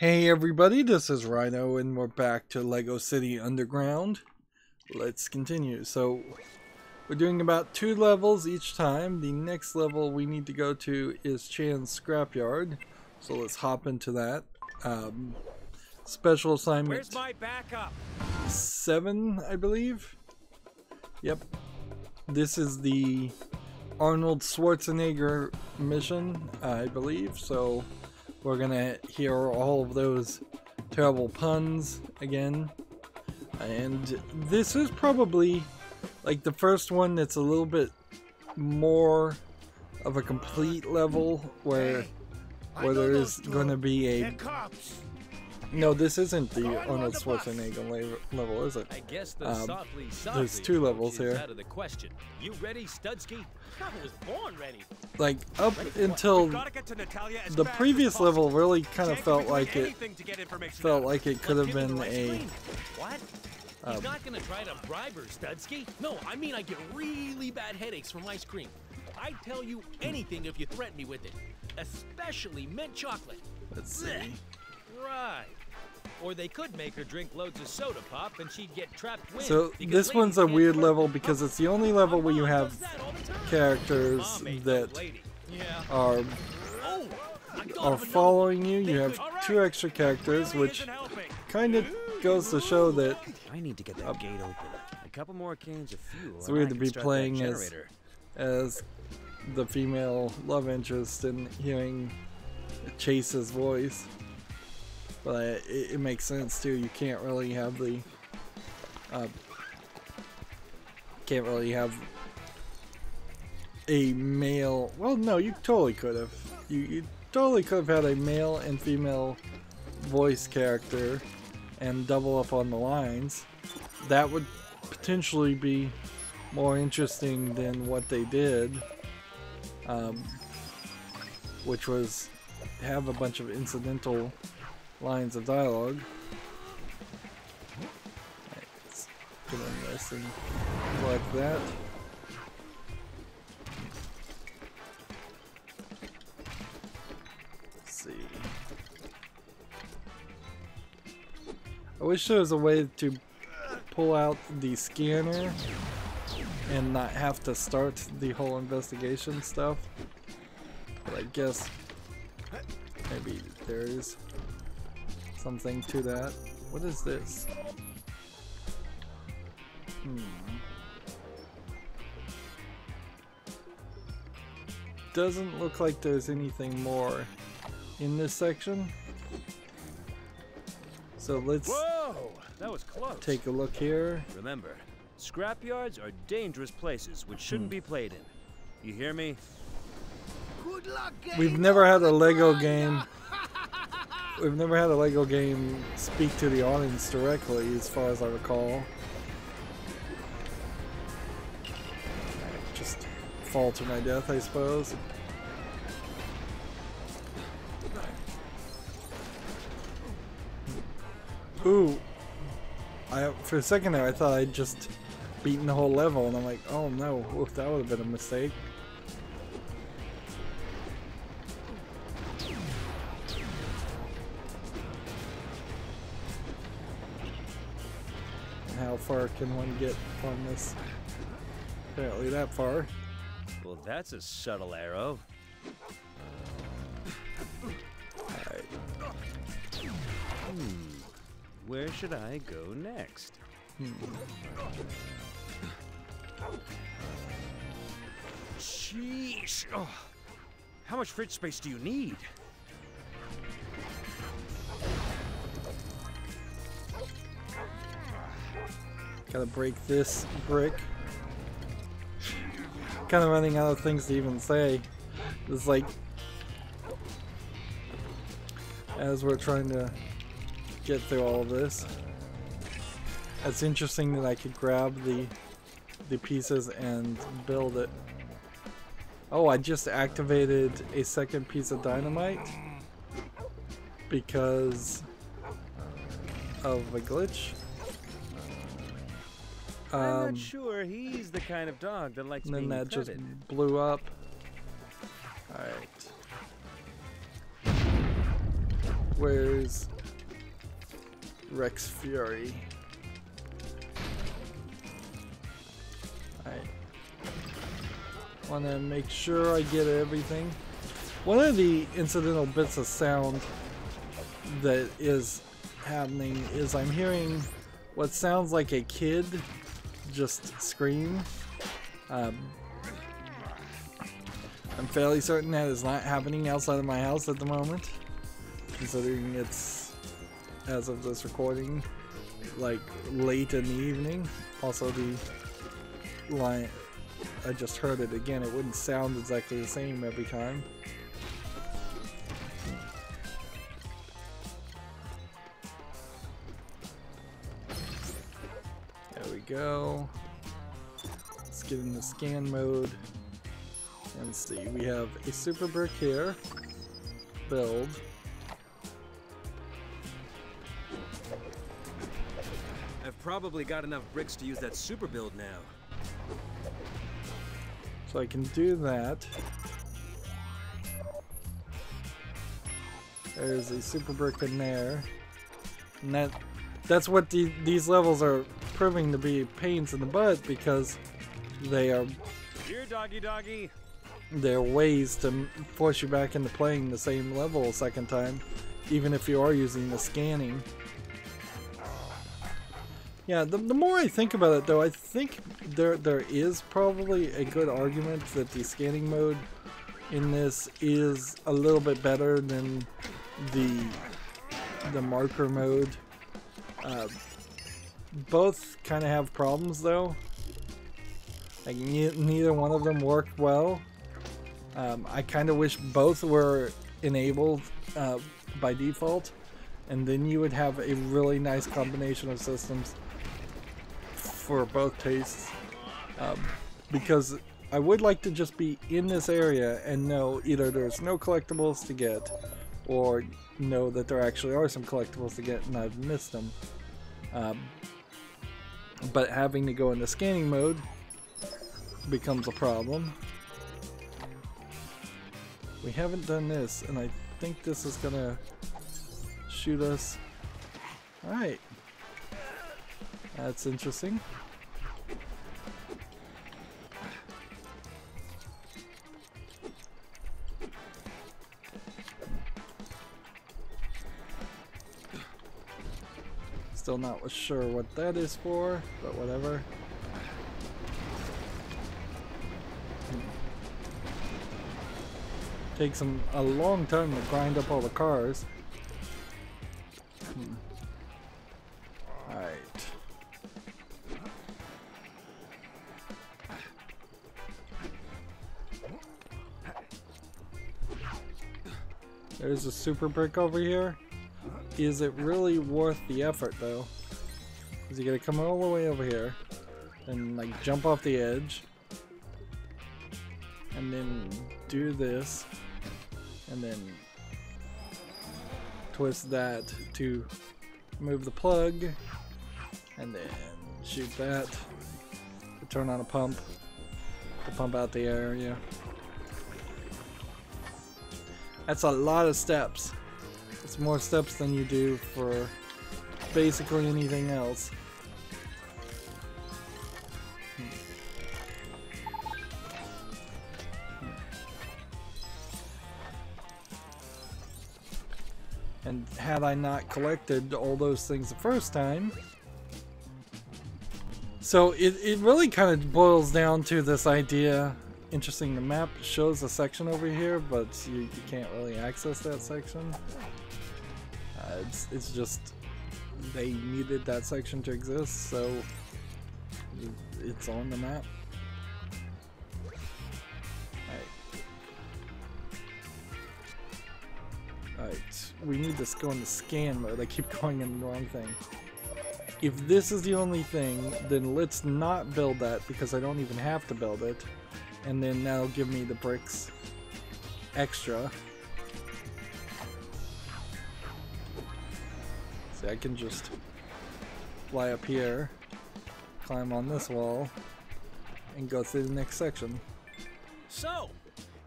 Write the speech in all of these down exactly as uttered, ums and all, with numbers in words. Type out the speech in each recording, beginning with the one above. Hey everybody, this is Rhino, and we're back to LEGO City Underground. Let's continue. So, we're doing about two levels each time. The next level we need to go to is Chan's Scrapyard, so let's hop into that. Um, special assignment... Where's my backup? Seven, I believe? Yep. This is the Arnold Schwarzenegger mission, I believe, so... We're gonna hear all of those terrible puns again. And this is probably like the first one that's a little bit more of a complete level where where there is gonna be a... No, this isn't the Arnold Schwarzenegger level, is it? I guess the um, softly, softly there's two levels here. Out of the question. You ready, Studsky? I was born ready. Like up ready until to the previous level, really kind of felt like it felt like it could have been a. What? Um, He's not gonna try to bribe her, Studsky. No, I mean I get really bad headaches from ice cream. I'd tell you anything if you threaten me with it, especially mint chocolate. Let's see. Right. Or they could make her drink loads of soda pop and she'd get trapped with. So this one's a weird level because it's the only level where you have characters that are are following you. You have two extra characters, which kind of goes to show that I need to get that gate open. A couple more cans of fuel. It's weird to be playing as as the female love interest and hearing Chase's voice. But it, it makes sense too. You can't really have the uh, can't really have a male. Well, no, you totally could have. You, you totally could have had a male and female voice character and double up on the lines. That would potentially be more interesting than what they did, um, which was have a bunch of incidental lines of dialogue. Alright, let's get in this and collect that. Let's see. I wish there was a way to pull out the scanner and not have to start the whole investigation stuff. But I guess maybe there is something to that. What is this? Hmm. Doesn't look like there's anything more in this section. So let's Whoa, that was close. Take a look here. Remember, scrapyards are dangerous places which shouldn't hmm. be played in. You hear me? Good luck, game. We've never had a LEGO game. We've never had a LEGO game speak to the audience directly, as far as I recall. Just fall to my death, I suppose. Ooh, I for a second there I thought I'd just beaten the whole level, and I'm like, oh no, oof, that would have been a mistake. How far can one get on this? Apparently that far. Well, that's a subtle arrow. Alright. Hmm. Where should I go next? Hmm. Jeez. Oh. How much fridge space do you need? Gotta break this brick. Kind of running out of things to even say. It's like, as we're trying to get through all of this, it's interesting that I could grab the the pieces and build it. Oh, I just activated a second piece of dynamite because of a glitch. Um, I'm not sure he's the kind of dog that likes being petted. Then that just blew up. Alright. Where's Rex Fury? Alright. Wanna make sure I get everything. One of the incidental bits of sound that is happening is I'm hearing what sounds like a kid just scream. Um, I'm fairly certain that is not happening outside of my house at the moment, considering it's, as of this recording, like late in the evening. Also, the line, I just heard it again, it wouldn't sound exactly the same every time. There we go. Let's get into scan mode. And see, we have a super brick here. Build. I've probably got enough bricks to use that super build now. So I can do that. There's a super brick in there. And that, that's what the, these levels are proving to be pains in the butt, because they are... Here, doggy doggy. There are ways to force you back into playing the same level a second time, even if you are using the scanning. Yeah, the, the more I think about it, though, I think there there is probably a good argument that the scanning mode in this is a little bit better than the the marker mode. Uh, both kind of have problems, though. Like ne neither one of them work well. Um, I kind of wish both were enabled uh, by default, and then you would have a really nice combination of systems for both tastes, um, because I would like to just be in this area and know either there's no collectibles to get, or know that there actually are some collectibles to get and I've missed them. Um, but having to go into scanning mode becomes a problem. We haven't done this, and I think this is gonna shoot us. Alright. That's interesting. Still not sure what that is for, but whatever. Takes them a long time to grind up all the cars. Hmm. Alright. There's a super brick over here. Is it really worth the effort, though? Is he gonna come all the way over here and like jump off the edge and then do this? And then twist that to move the plug, and then shoot that to turn on a pump to pump out the area. That's a lot of steps. It's more steps than you do for basically anything else. And had I not collected all those things the first time. So it, it really kind of boils down to this idea. Interesting, the map shows a section over here, but you, you can't really access that section. Uh, it's, it's just they needed that section to exist, so it's on the map. Alright, we need to go into scan mode. I keep going in the wrong thing. If this is the only thing, then let's not build that, because I don't even have to build it. And then that'll give me the bricks extra. See, I can just fly up here, climb on this wall, and go through the next section. So,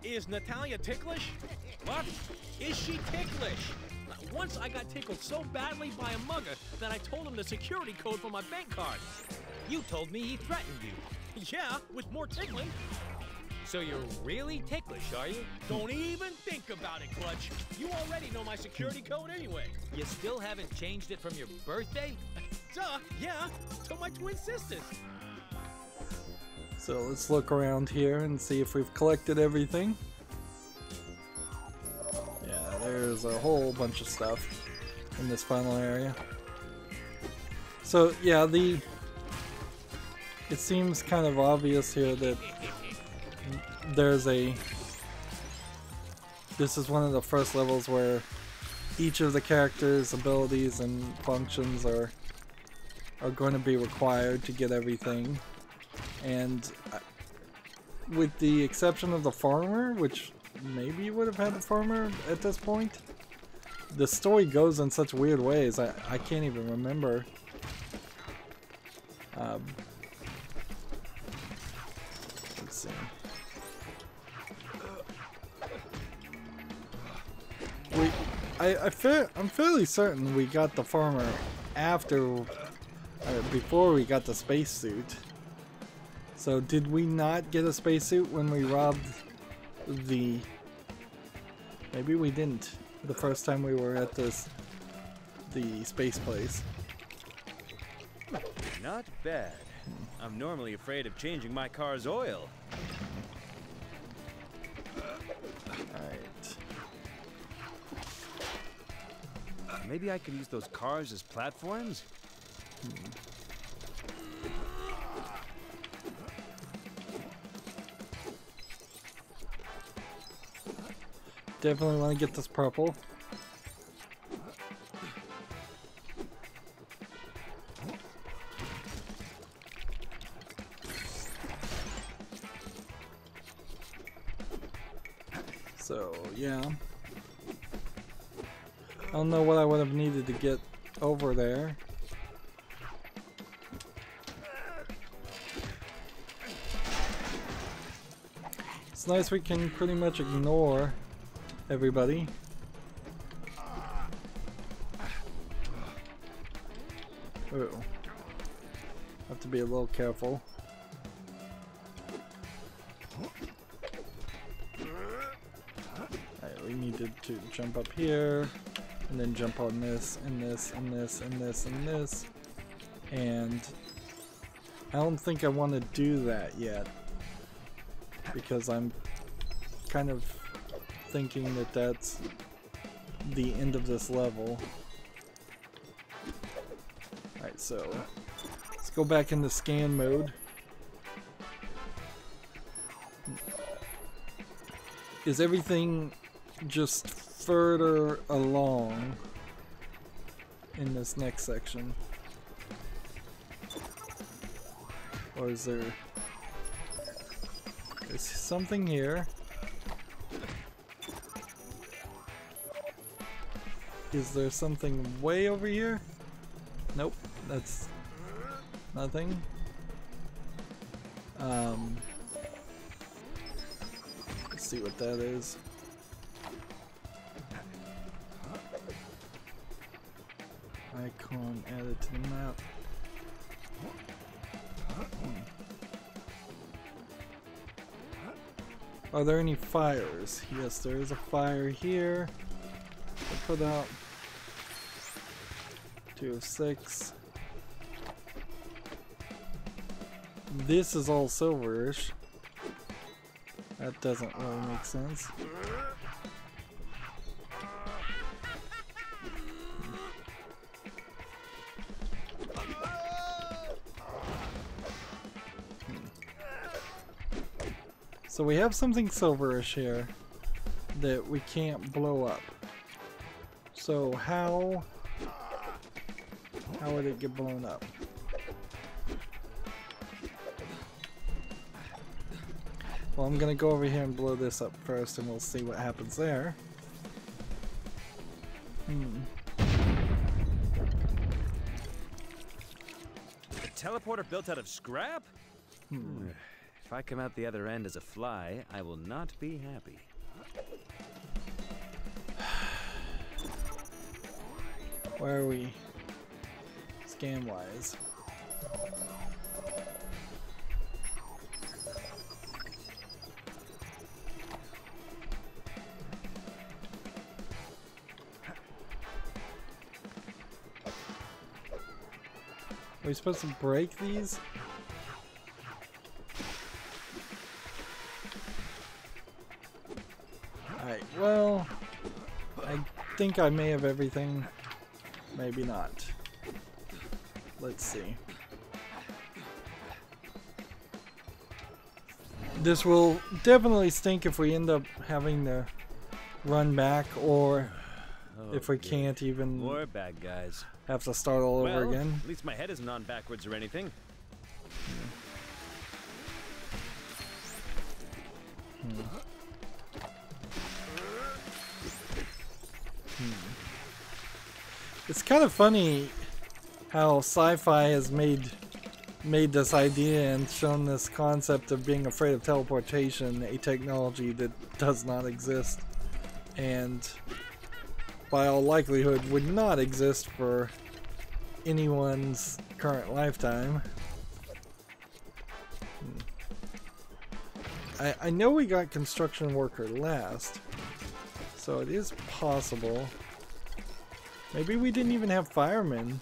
is Natalia ticklish? What? Is she ticklish? once I got tickled so badly by a mugger that I told him the security code for my bank card. You told me he threatened you. Yeah, with more tickling. So you're really ticklish, are you? Don't even think about it, Clutch. You already know my security code anyway. You still haven't changed it from your birthday? Duh, yeah, to my twin sisters. So let's look around here and see if we've collected everything. Yeah, there's a whole bunch of stuff in this final area. So yeah, the... It seems kind of obvious here that there's a... This is one of the first levels where each of the characters' abilities and functions are are going to be required to get everything. And with the exception of the farmer, which maybe would have had the farmer at this point, the story goes in such weird ways. I, I can't even remember. Um, See. We, I, I fa I'm fairly certain we got the farmer after, uh, before we got the spacesuit. So did we not get a spacesuit when we robbed the? Maybe we didn't the first time we were at this, the space place. Not bad. I'm normally afraid of changing my car's oil. Alright. Maybe I could use those cars as platforms? Hmm. Definitely want to get this purple. So, yeah. I don't know what I would have needed to get over there. It's nice we can pretty much ignore everybody. Ooh. Have to be a little careful. To jump up here, and then jump on this, and this, and this, and this, and this, and I don't think I want to do that yet, because I'm kind of thinking that that's the end of this level. Alright, so let's go back into scan mode. Is everything just further along in this next section, or is there there's something here? Is there something way over here? Nope, that's nothing. Um, let's see what that is. Icon added to the map. Hmm. Are there any fires? Yes, there is a fire here. I'll put out two oh six. This is all silverish. That doesn't really make sense. So we have something silverish here that we can't blow up. So how how would it get blown up? Well, I'm gonna go over here and blow this up first, and we'll see what happens there. Hmm. A teleporter built out of scrap? Hmm. If I come out the other end as a fly, I will not be happy. Where are we? Scam wise. Are we supposed to break these? Alright, well, I think I may have everything. Maybe not. Let's see. This will definitely stink if we end up having to run back, or oh, if we good. can't even More bad guys. have to start all well, over again. At least my head isn't on backwards or anything. Hmm. Hmm. Hmm. It's kind of funny how sci-fi has made made this idea and shown this concept of being afraid of teleportation, a technology that does not exist, and by all likelihood would not exist for anyone's current lifetime. Hmm. I, I know we got construction worker last, so it is possible. Maybe we didn't even have firemen.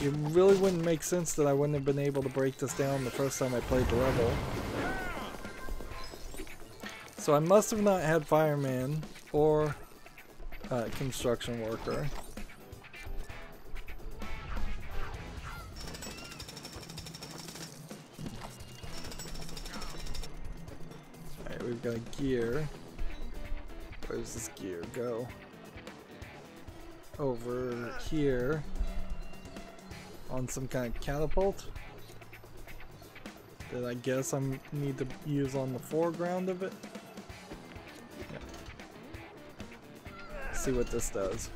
It really wouldn't make sense that I wouldn't have been able to break this down the first time I played the level. So I must have not had fireman or uh, construction worker. Alright, we've got gear. Where's this gear go? Over here. On some kind of catapult that I guess I need to use on the foreground of it. Yeah. See what this does.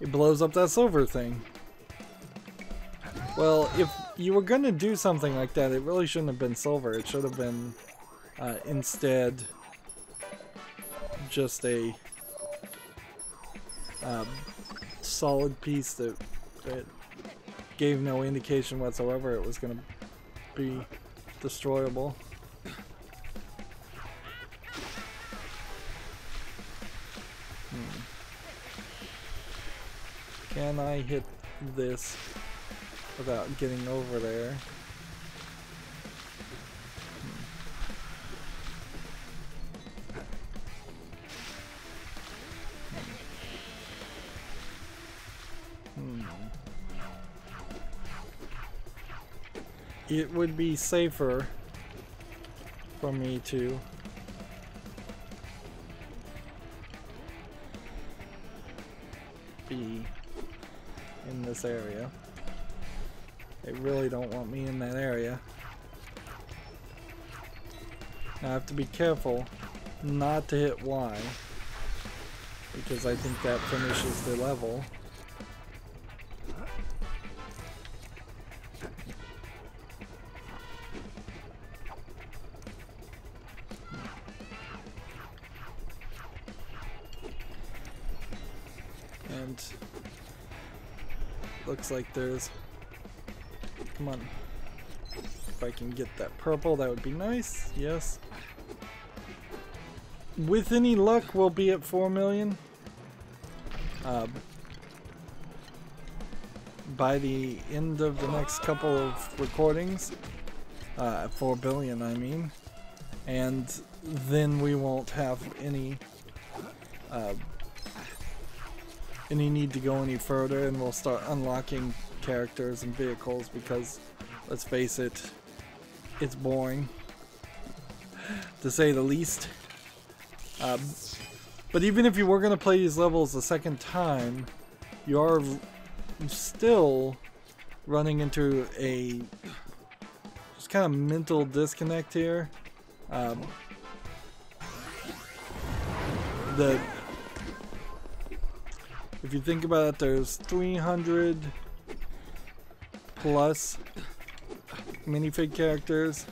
It blows up that silver thing. Well, if you were gonna do something like that, it really shouldn't have been silver. It should have been uh, instead just a uh, solid piece that, that gave no indication whatsoever it was going to be destroyable. Hmm. Can I hit this without getting over there? It would be safer for me to be in this area. They really don't want me in that area. Now I have to be careful not to hit Y, because I think that finishes the level. Looks like there's, come on, if I can get that purple, that would be nice. Yes, with any luck we'll be at four million um, by the end of the next couple of recordings, uh, four billion I mean, and then we won't have any uh, any need to go any further, and we'll start unlocking characters and vehicles, because let's face it, it's boring to say the least. Um, but even if you were going to play these levels the second time, you are still running into a just kind of mental disconnect here. Um, the If you think about it, there's three hundred plus minifig characters,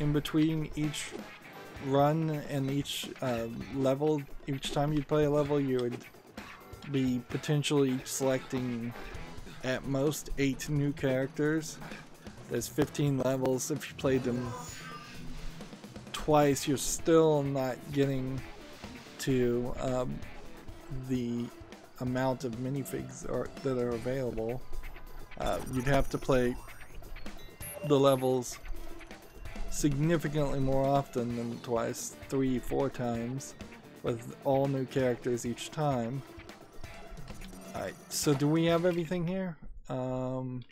in between each run and each uh, level. Each time you'd play a level, you would be potentially selecting at most eight new characters. There's fifteen levels. If you played them twice, you're still not getting to um, the amount of minifigs are, that are available. Uh, you'd have to play the levels significantly more often than twice, three, four times, with all new characters each time. Alright, so do we have everything here? Um,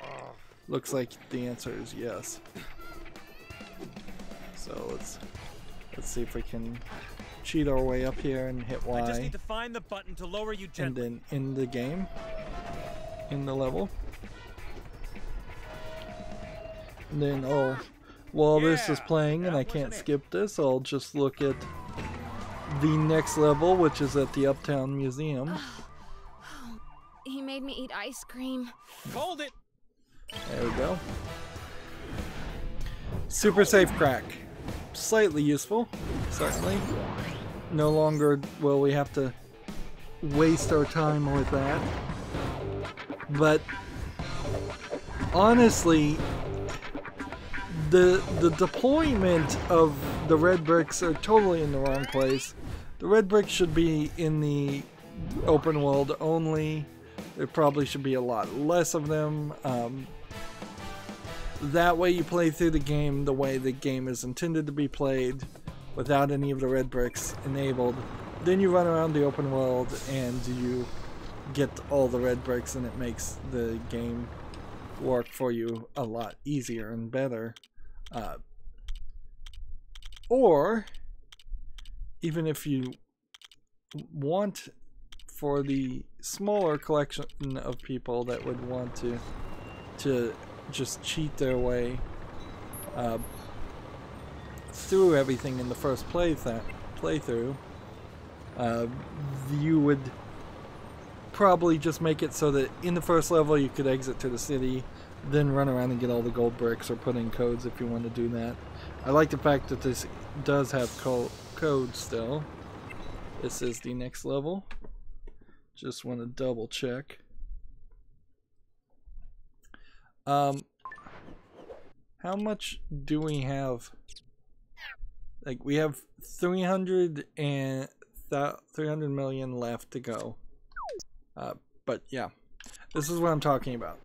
looks like the answer is yes. So let's let's see if we can cheat our way up here and hit Y. I just need to find the button to lower you gently. And then end the game, in the level. And then, oh, while yeah, this is playing and I can't skip this, I'll just look at the next level, which is at the Uptown Museum. Oh, oh, he made me eat ice cream. Hold it! There we go. Super safe crack. Slightly useful, certainly. No longer will we have to waste our time with that. But, honestly, The, the deployment of the red bricks are totally in the wrong place. The red bricks should be in the open world only. There probably should be a lot less of them. Um, that way you play through the game the way the game is intended to be played, without any of the red bricks enabled. Then you run around the open world and you get all the red bricks, and it makes the game work for you a lot easier and better. Uh, or even if you want, for the smaller collection of people that would want to to just cheat their way uh, through everything in the first play th playthrough, uh, you would probably just make it so that in the first level you could exit to the city, then run around and get all the gold bricks, or put in codes if you want to do that. I like the fact that this does have co code still. This is the next level. Just want to double check. Um, how much do we have? Like, we have three hundred and th- three hundred million left to go. Uh, but yeah, this is what I'm talking about.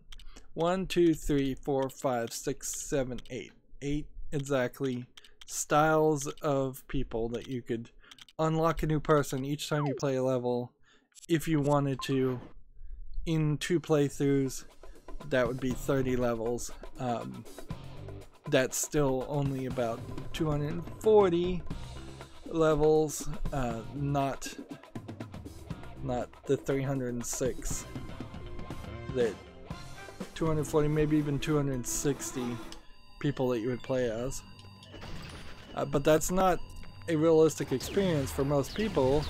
One, two, three, four, five, six, seven, eight. Eight exactly styles of people that you could unlock a new person each time you play a level if you wanted to. In two playthroughs, that would be thirty levels. Um, that's still only about two hundred forty levels, uh, not not the three hundred six that two hundred forty, maybe even two hundred sixty people that you would play as. Uh, but that's not a realistic experience for most people,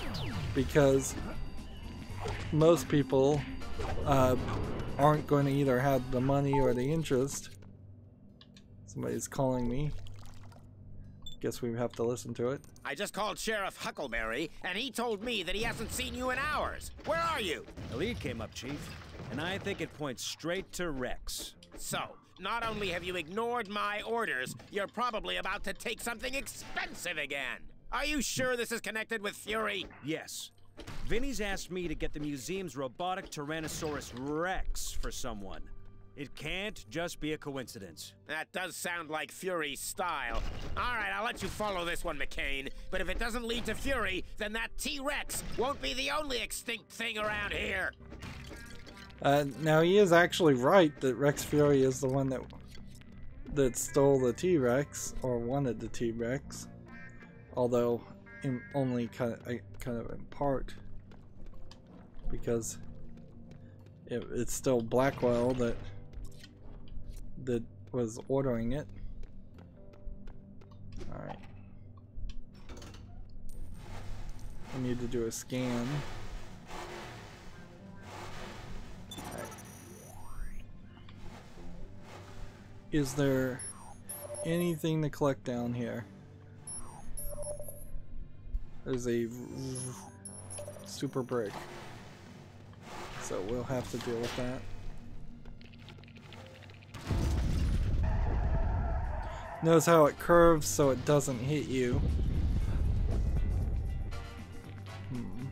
because most people uh, aren't going to either have the money or the interest. Somebody's calling me. Guess we have to listen to it. I just called Sheriff Huckleberry, and he told me that he hasn't seen you in hours. Where are you? The lead came up, Chief, and I think it points straight to Rex. So, not only have you ignored my orders, you're probably about to take something expensive again. Are you sure this is connected with Fury? Yes. Vinny's asked me to get the museum's robotic Tyrannosaurus Rex for someone. It can't just be a coincidence. That does sound like Fury's style. All right, I'll let you follow this one, McCain. But if it doesn't lead to Fury, then that T-Rex won't be the only extinct thing around here. Uh, now, he is actually right that Rex Fury is the one that that stole the T-Rex, or wanted the T-Rex. Although, in only kind of, kind of in part. Because it, it's still Blackwell that... that was ordering it. Alright. I need to do a scan. Right. Is there anything to collect down here. There's a super brick, so we'll have to deal with that. Notice how it curves so it doesn't hit you. Hmm.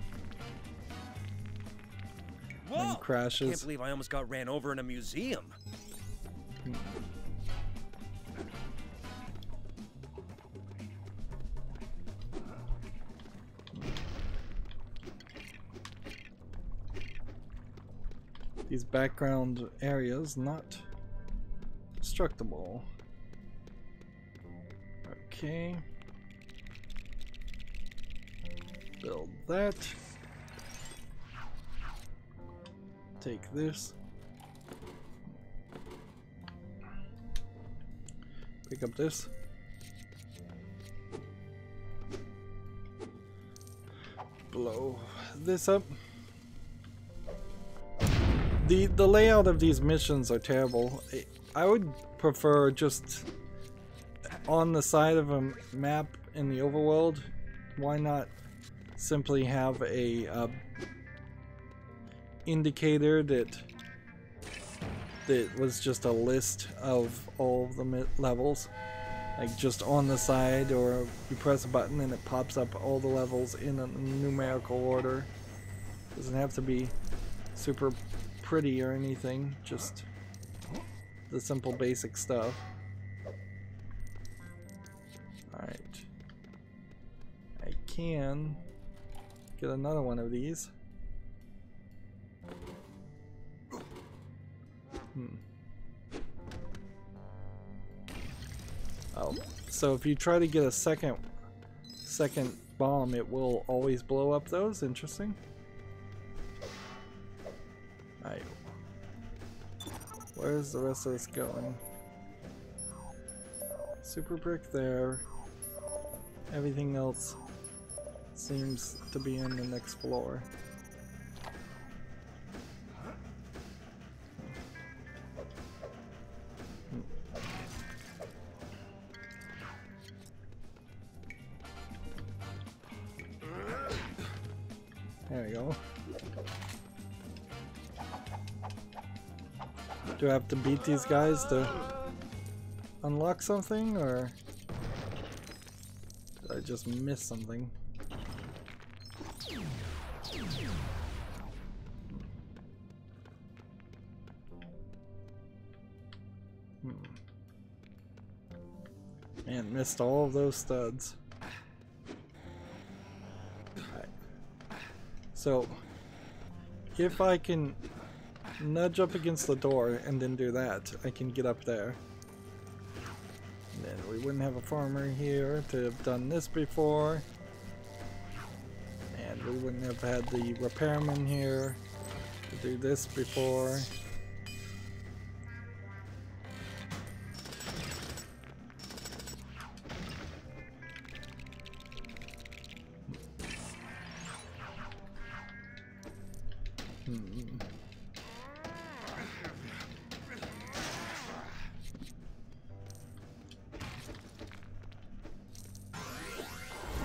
Whoa! And crashes. I can't believe I almost got ran over in a museum. Hmm. These background areas not destructible. Okay. Build that. Take this. Pick up this. Blow this up. The the layout of these missions are terrible. I would prefer just on the side of a map in the overworld, why not simply have a uh, indicator that that was just a list of all the mi levels, like just on the side, or you press a button and it pops up all the levels in a numerical order. Doesn't have to be super pretty or anything, just the simple basic stuff. Alright, I can get another one of these. Hmm. Oh, so if you try to get a second second bomb, it will always blow up those. Interesting. Alright, where's the rest of this going? Super brick there. Everything else seems to be in the next floor. Hmm. There we go. Do I have to beat these guys to unlock something, or I just missed something. Hmm. Man, missed all of those studs. Alright. So, if I can nudge up against the door and then do that, I can get up there. And we wouldn't have a farmer here to have done this before, and we wouldn't have had the repairman here to do this before.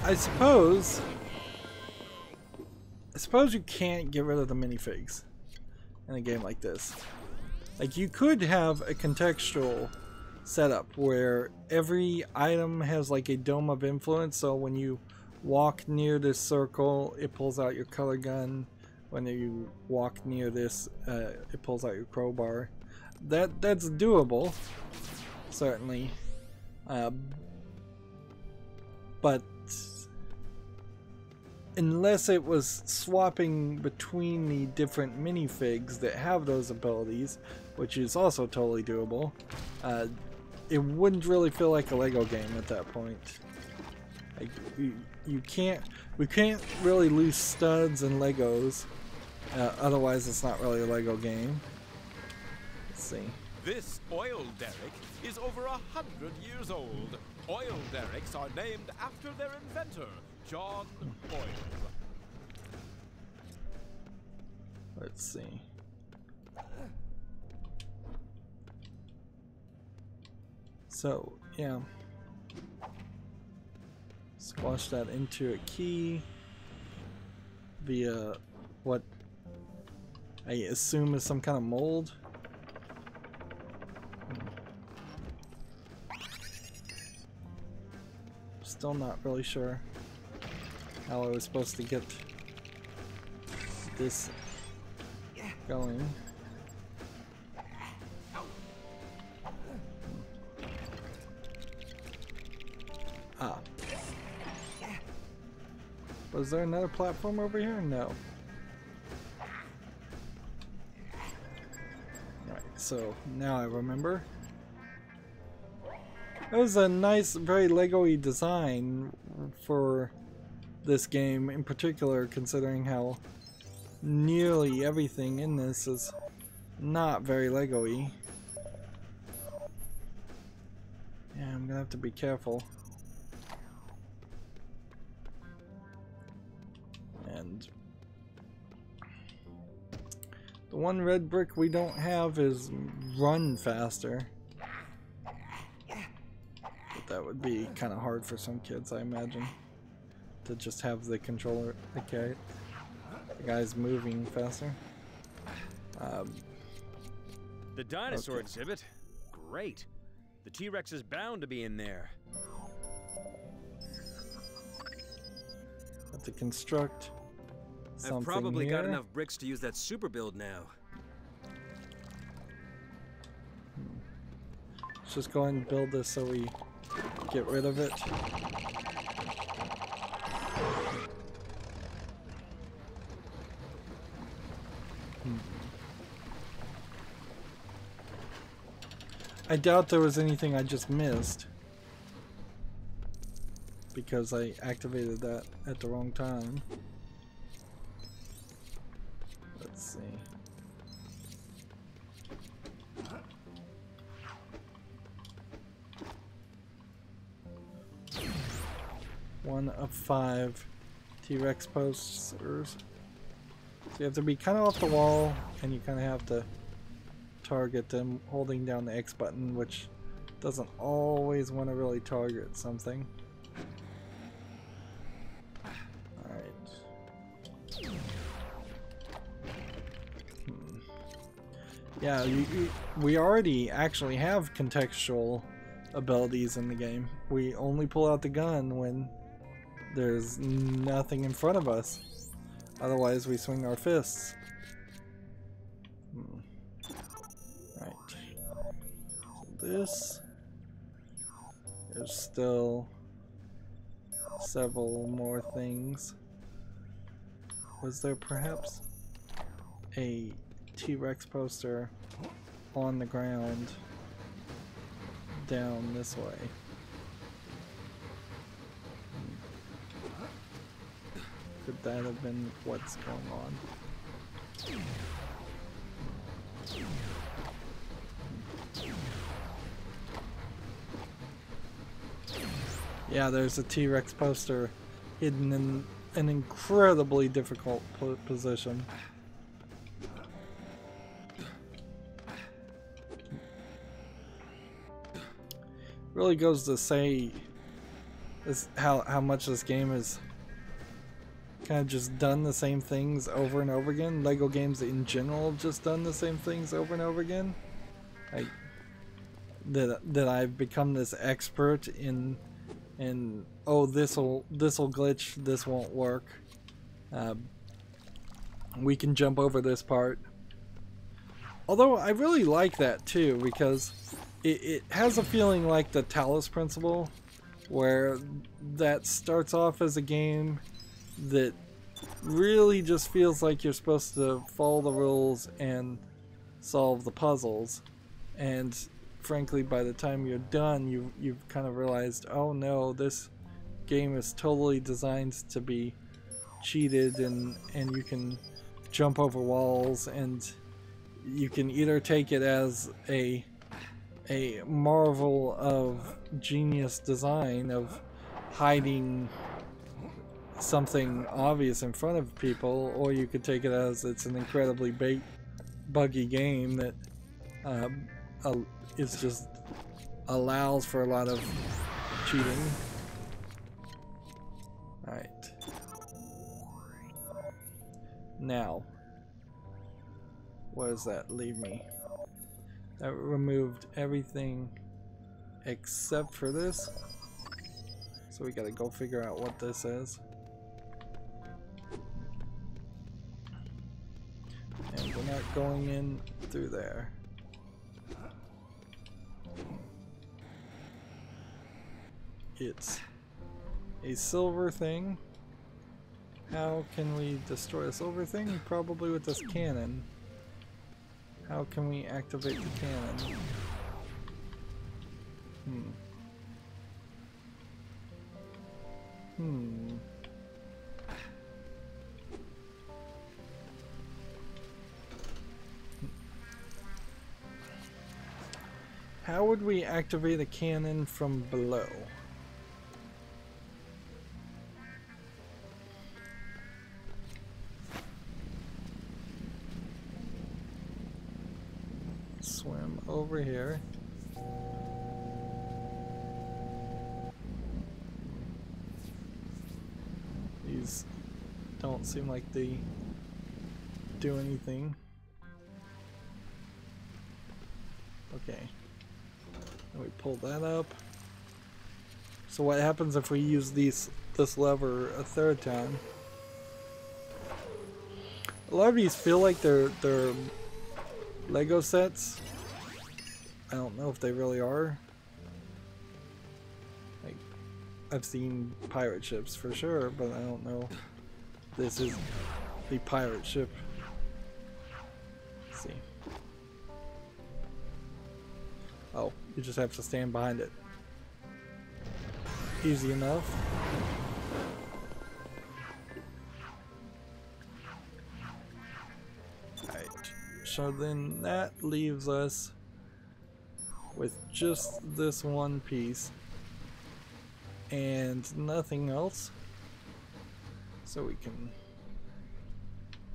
I suppose, I suppose you can't get rid of the minifigs in a game like this. Like, you could have a contextual setup where every item has like a dome of influence, so when you walk near this circle, it pulls out your color gun. When you walk near this, uh, it pulls out your crowbar. That, that's doable, certainly. Uh, but unless it was swapping between the different minifigs that have those abilities, which is also totally doable, uh, it wouldn't really feel like a Lego game at that point. Like, you, you can't, we can't really lose studs and Legos, uh, otherwise it's not really a Lego game. Let's see. This oil derrick is over a hundred years old. Oil derricks are named after their inventor, John Oil. Let's see. So, yeah. Squash that into a key via what I assume is some kind of mold. Still not really sure how I was supposed to get this going. Ah. Was there another platform over here? No. Alright, so now I remember. It was a nice, very Lego-y design for this game in particular, considering how nearly everything in this is not very Lego-y. Yeah, I'm gonna have to be careful. And the one red brick we don't have is run faster. That would be kind of hard for some kids, I imagine, to just have the controller, the, guy, the guys moving faster. Um, the dinosaur okay. exhibit? Great. The T-Rex is bound to be in there. Have to construct something. I've probably here. got enough bricks to use that super build now. Hmm. Let's just go ahead and build this so we get rid of it. Hmm. I doubt there was anything I just missed because I activated that at the wrong time. Let's see. One of five T-Rex posters. So you have to be kind of off the wall, and you kind of have to target them holding down the X button, which doesn't always want to really target something. Alright. Hmm. Yeah, you, you, we already actually have contextual abilities in the game. We only pull out the gun when there's nothing in front of us. Otherwise, we swing our fists. Hmm. Right. So this. There's still several more things. Was there perhaps a T-Rex poster on the ground down this way? Could that have been what's going on? Yeah, there's a T-Rex poster hidden in an incredibly difficult po position. Really goes to say this, how, how much this game is kind of just done the same things over and over again. Lego games in general just done the same things over and over again. Like that, that I've become this expert in, in oh this'll this'll glitch, this won't work. Uh, we can jump over this part. Although I really like that too, because it, it has a feeling like the Talos principle, where that starts off as a game that really just feels like you're supposed to follow the rules and solve the puzzles, and frankly by the time you're done you you've kind of realized, oh no, this game is totally designed to be cheated, and and you can jump over walls, and you can either take it as a a marvel of genius design of hiding something obvious in front of people, or you could take it as it's an incredibly bait buggy game that uh, uh, is just allows for a lot of cheating. Alright. Now, what does that leave me? That removed everything except for this. So we gotta go figure out what this is. And we're not going in through there. It's a silver thing. How can we destroy a silver thing? Probably with this cannon. How can we activate the cannon? Hmm. Hmm. How would we activate a cannon from below? Swim over here. These don't seem like they do anything. Okay. We pull that up. So what happens if we use these this lever a third time? A lot of these feel like they're they're Lego sets. I don't know if they really are. Like, I've seen pirate ships for sure, but I don't know if this is the pirate ship. Let's see. Oh, you just have to stand behind it. Easy enough. Alright, so then that leaves us with just this one piece and nothing else. So we can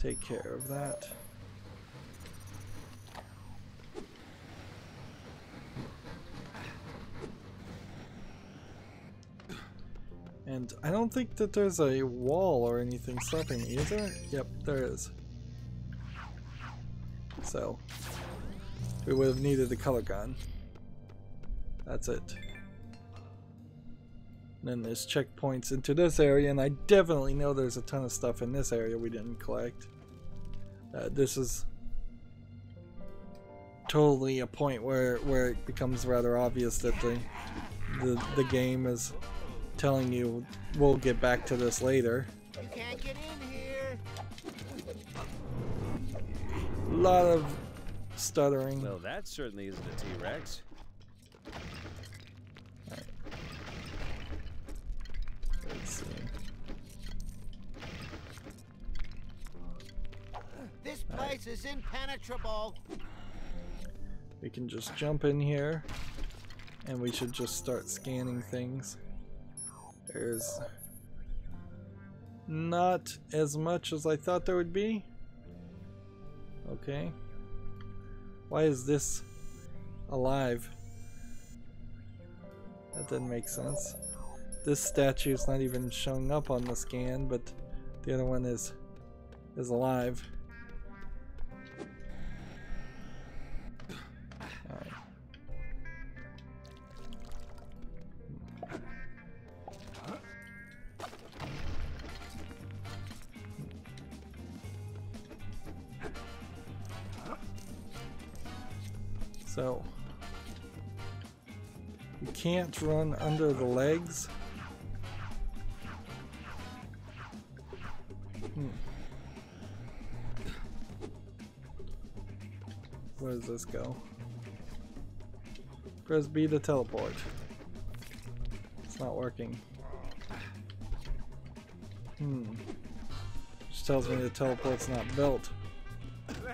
take care of that. And I don't think that there's a wall or anything stopping me, is there? Yep, there is. So, we would have needed the color gun. That's it. And then there's checkpoints into this area, and I definitely know there's a ton of stuff in this area we didn't collect. Uh, this is totally a point where, where it becomes rather obvious that the, the, the game is telling you we'll get back to this later. You can't get in here. A lot of stuttering. Well, that certainly isn't a T-Rex. Right. Let's see. This place right. is impenetrable. We can just jump in here, and we should just start scanning things. There's not as much as I thought there would be. Okay. Why is this alive? That didn't make sense. This statue's not even showing up on the scan, but the other one is is alive. So, you can't run under the legs. Hmm. Where does this go? Press B to teleport. It's not working. Hmm. Which tells me the teleport's not built.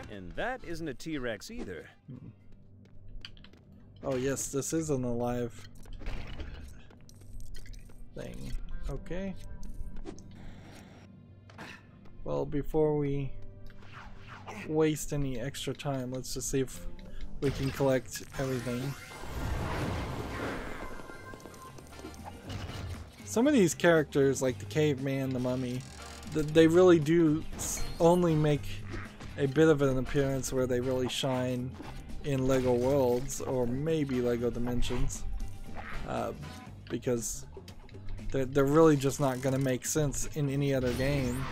And that isn't a T-Rex either. Hmm. Oh yes, this is an alive thing. Okay. Well, before we waste any extra time, let's just see if we can collect everything. some of these characters, like the caveman, the mummy, they really do only make a bit of an appearance where they really shine in LEGO Worlds or maybe LEGO Dimensions, uh, because they're, they're really just not going to make sense in any other game.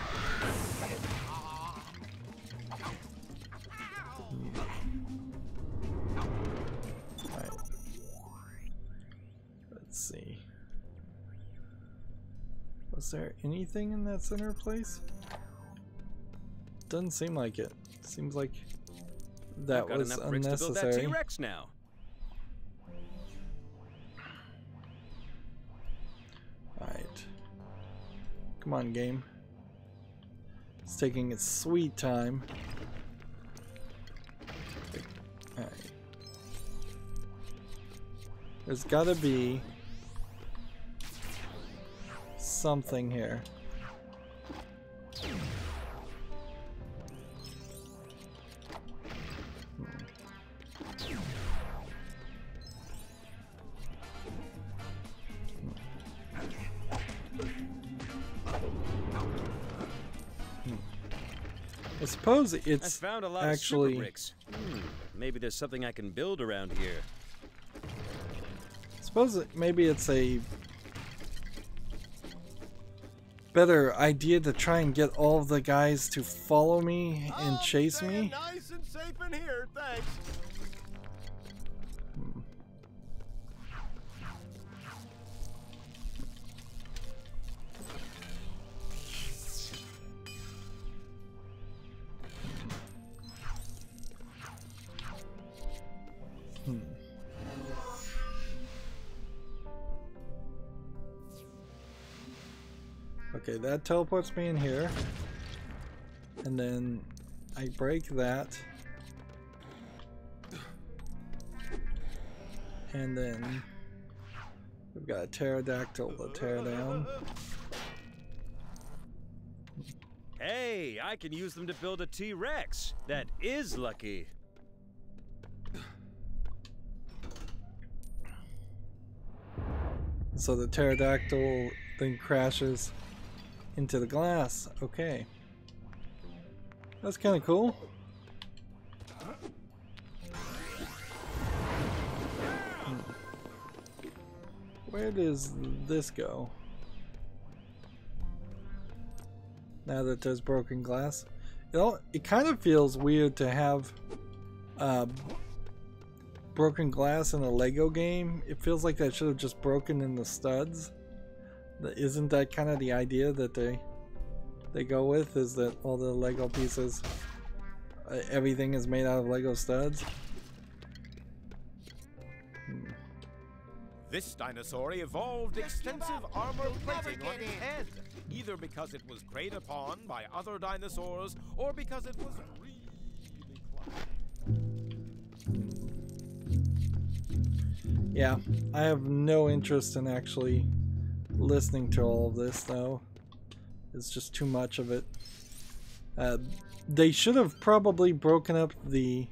Is there anything in that center place? Doesn't seem like it. Seems like that was unnecessary. I've got enough bricks to build that T-Rex now. Alright. Come on, game. It's taking its sweet time. Alright. There's gotta be something here. Hmm. Hmm. Hmm. I suppose it's I found a lot actually of super bricks. Hmm. Maybe there's something I can build around here. I suppose it, maybe it's a better idea to try and get all of the guys to follow me and chase me. Nice and safe in here, thanks. Hmm. Okay, that teleports me in here, and then I break that, and then we've got a pterodactyl to tear down. Hey, I can use them to build a T-Rex. That is lucky. So the pterodactyl thing crashes into the glass. Okay. That's kind of cool. Hmm. Where does this go? Now that there's broken glass. You know, it kind of feels weird to have uh, broken glass in a LEGO game. It feels like that should have just broken in the studs. Isn't that kind of the idea that they they go with, is that all the LEGO pieces, uh, everything is made out of LEGO studs? Hmm. This dinosaur evolved extensive armor plating on its head, either because it was preyed upon by other dinosaurs or because it was really close. Yeah, I have no interest in actually listening to all of this, though. It's just too much of it. Uh, they should have probably broken up the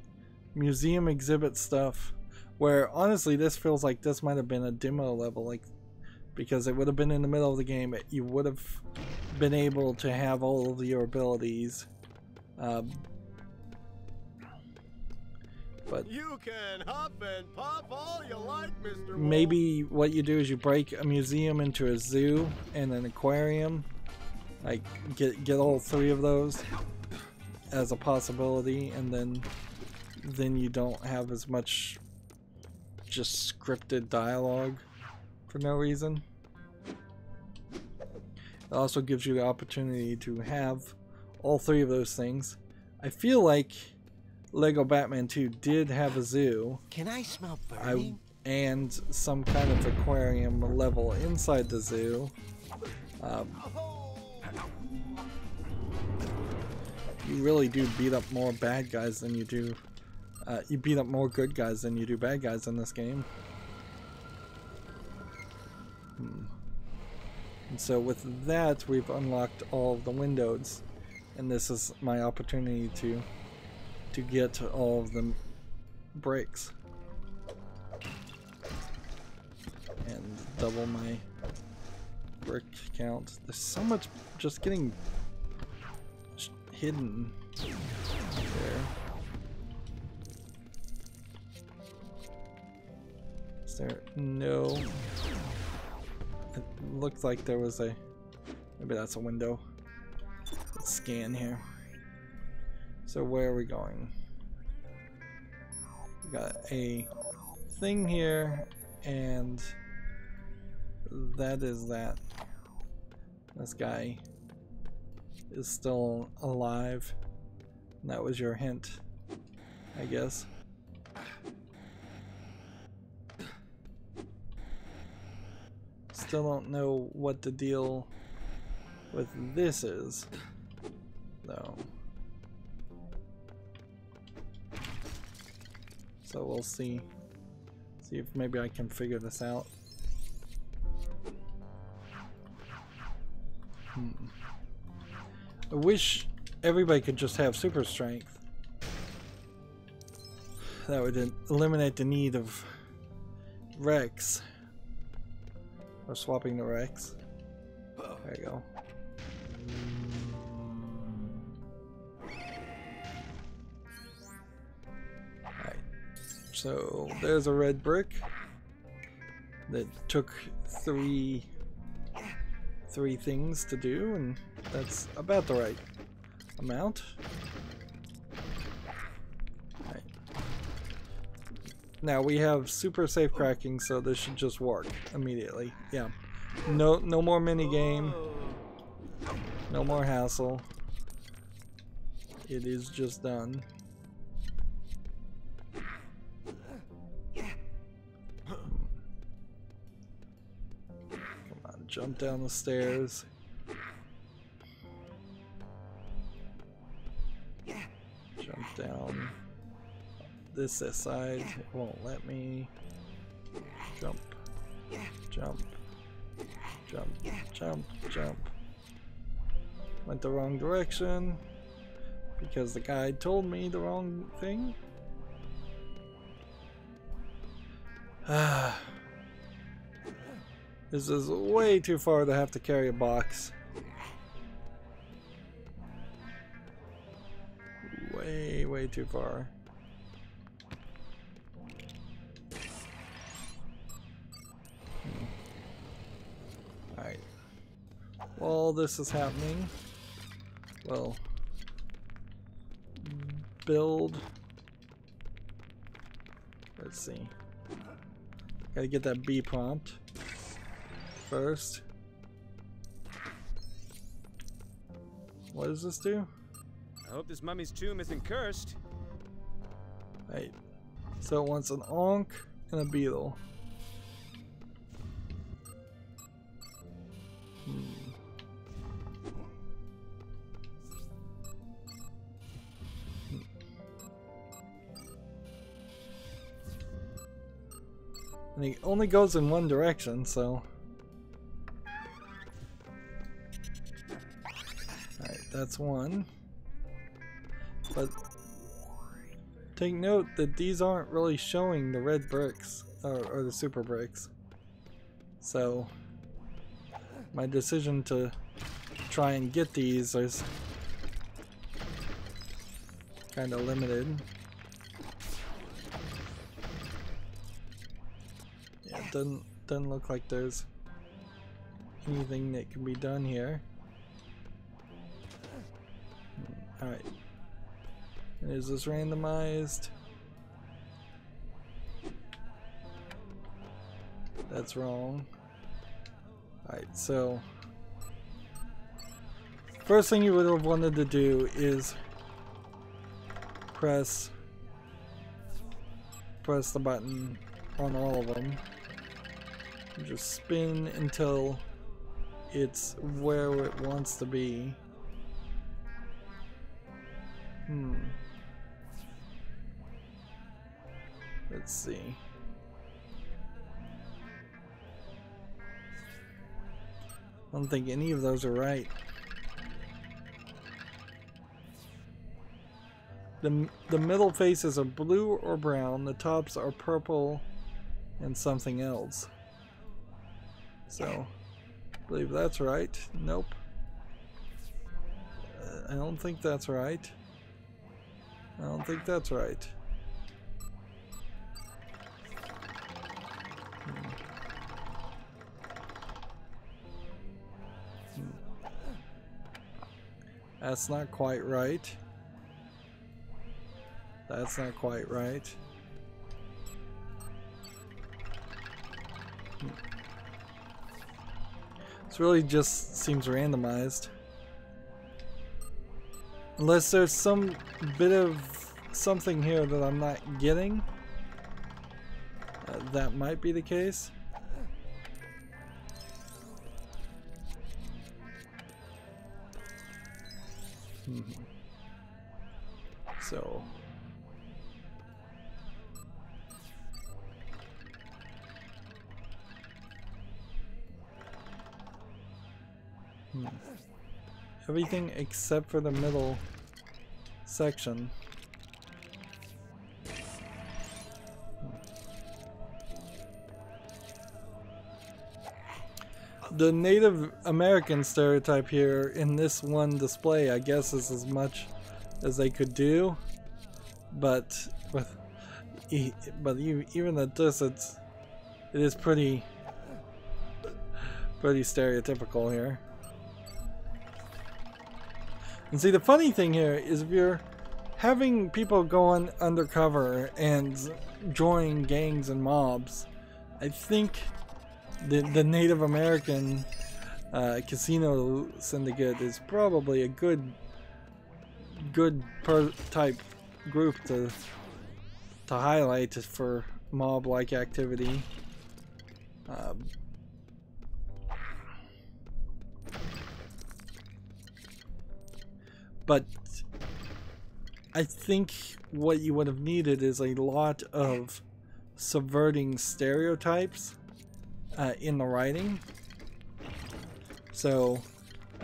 museum exhibit stuff, where honestly this feels like this might have been a demo level, like, because it would have been in the middle of the game. It, you would have been able to have all of your abilities. Um, But you can hop and pop all you like, Mister Maybe Wolf. What you do is you break a museum into a zoo and an aquarium. Like, get get all three of those as a possibility, and then then you don't have as much just scripted dialogue for no reason. It also gives you the opportunity to have all three of those things. I feel like LEGO Batman two did have a zoo. Can I smell burning? I, and some kind of aquarium level inside the zoo. Um, you really do beat up more bad guys than you do. Uh, you beat up more good guys than you do bad guys in this game. Hmm. And so with that, we've unlocked all the windows, and this is my opportunity to to get to all of the bricks and double my brick count. There's so much just getting hidden there. Is there no? It looked like there was a. Maybe that's a window. Let's scan here. So where are we going? We got a thing here, and that is that. This guy is still alive. And that was your hint, I guess. Still don't know what the deal with this is, though. So we'll see. See if maybe I can figure this out. Hmm. I wish everybody could just have super strength. That would eliminate the need of Rex. Or swapping to Rex. There you go. Alright. So there's a red brick that took three three things to do, and that's about the right amount. Alright. Now we have super safe cracking, so this should just work immediately. Yeah. No no more minigame. No more hassle. It is just done. Come on, jump down the stairs. Jump down this side. It won't let me. Jump. Jump. Jump. Jump. Jump. Went the wrong direction because the guy told me the wrong thing. Ah, this is way too far to have to carry a box. Way, way too far. Hmm. All right. While this is happening, well, build. Let's see. Gotta get that B prompt first. What does this do? I hope this mummy's tomb isn't cursed. Right. So it wants an onk and a beetle. Hmm. And he only goes in one direction, so. Alright, that's one. But take note that these aren't really showing the red bricks, or, or the super bricks. So my decision to try and get these is kind of limited. Doesn't, doesn't look like there's anything that can be done here. Alright. And is this randomized? That's wrong. Alright, so first thing you would have wanted to do is press press the button on all of them. Just spin until it's where it wants to be. Hmm. Let's see. I don't think any of those are right. The, the middle faces are blue or brown, the tops are purple and something else. So believe that's right. Nope. Uh, I don't think that's right. I don't think that's right. Hmm. That's not quite right. That's not quite right. This really just seems randomized. Unless there's some bit of something here that I'm not getting. Uh, that might be the case. Hmm. So... Hmm. Everything except for the middle section. Hmm. The Native American stereotype here in this one display, I guess, is as much as they could do, but with but even at this, it's it is pretty pretty stereotypical here. And see, the funny thing here is if you're having people going undercover and joining gangs and mobs, I think the, the Native American uh, casino syndicate is probably a good good per type group to to highlight for mob-like activity. Um, But I think what you would have needed is a lot of subverting stereotypes uh, in the writing. So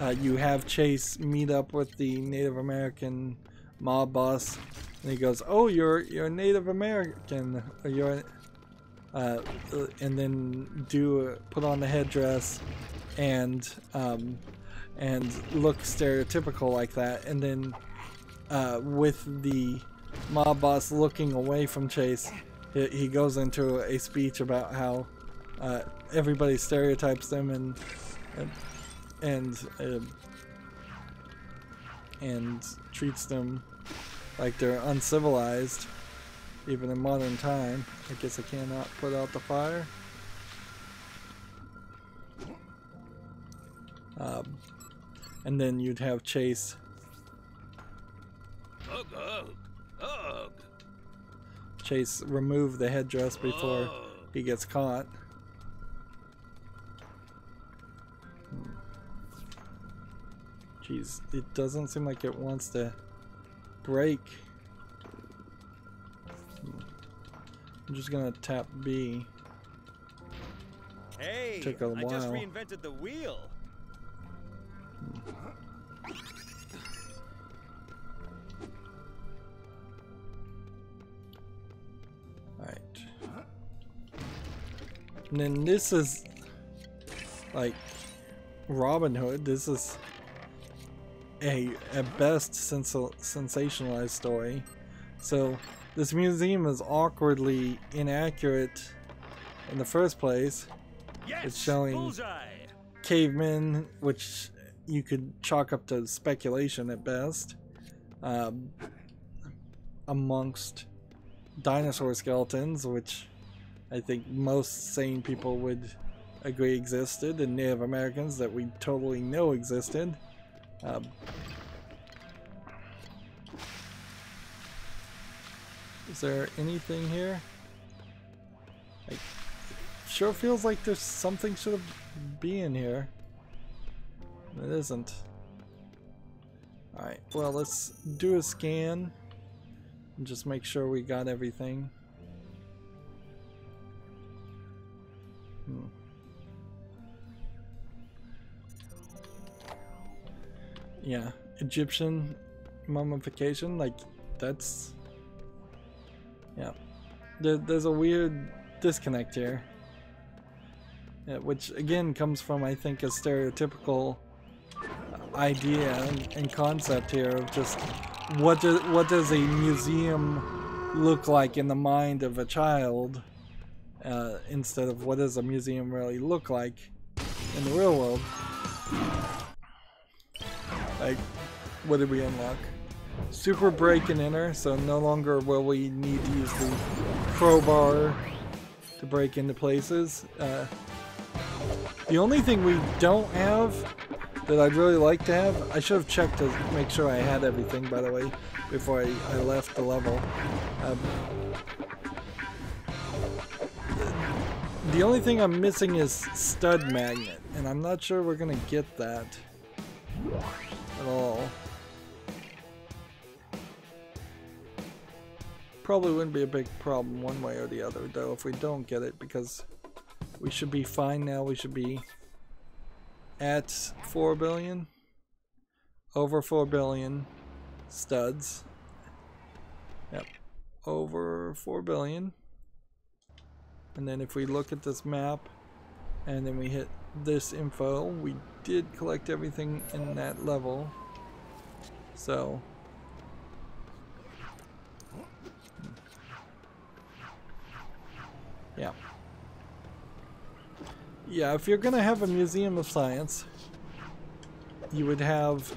uh, you have Chase meet up with the Native American mob boss, and he goes, "Oh, you're you're Native American, or you're," uh, and then do uh, put on the headdress and. Um, and look stereotypical like that, and then uh, with the mob boss looking away from Chase, he, he goes into a speech about how uh, everybody stereotypes them and and and, uh, and treats them like they're uncivilized even in modern time. I guess I cannot put out the fire. um, And then you'd have Chase. Ugh, ugh, ugh. Chase remove the headdress before ugh. he gets caught. Hmm. Jeez, it doesn't seem like it wants to break. Hmm. I'm just gonna tap B. Hey, took a while. I just reinvented the wheel. Alright. And then this is like Robin Hood. This is a at best sens sensationalized story. So this museum is awkwardly inaccurate in the first place. Yes, it's showing bullseye. Cavemen, which you could chalk up to speculation at best, um, amongst dinosaur skeletons, which I think most sane people would agree existed, and Native Americans that we totally know existed. Um, is there anything here? Like, it sure feels like there's something should be in here. It isn't. Alright, well, let's do a scan and just make sure we got everything. Hmm. Yeah, Egyptian mummification, like, that's... Yeah. There, there's a weird disconnect here. which again comes from, I think, a stereotypical idea and concept here of just what does, what does a museum look like in the mind of a child, uh, instead of what does a museum really look like in the real world. Like, what did we unlock? Super break and enter, so no longer will we need to use the crowbar to break into places. Uh, the only thing we don't have that I'd really like to have, I should have checked to make sure I had everything, by the way, before I, I left the level. Um, the only thing I'm missing is stud magnet, and I'm not sure we're gonna get that at all. Probably wouldn't be a big problem one way or the other, though, if we don't get it, because we should be fine now. We should be at four billion, over four billion studs. Yep, over four billion. And then if we look at this map and then we hit this info, we did collect everything in that level. So yeah. Yeah, if you're gonna have a museum of science, you would have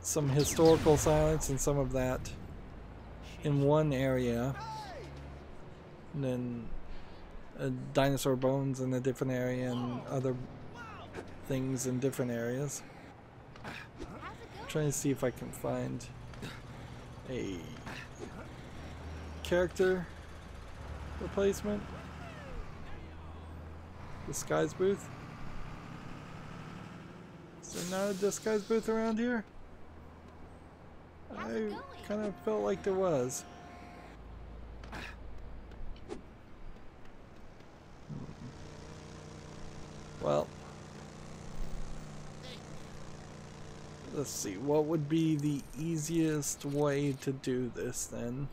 some historical science and some of that in one area, and then uh, dinosaur bones in a different area and other things in different areas. I'm trying to see if I can find a character replacement. Disguise booth? Is there not a disguise booth around here? I kind of felt like there was. Well, let's see, what would be the easiest way to do this then?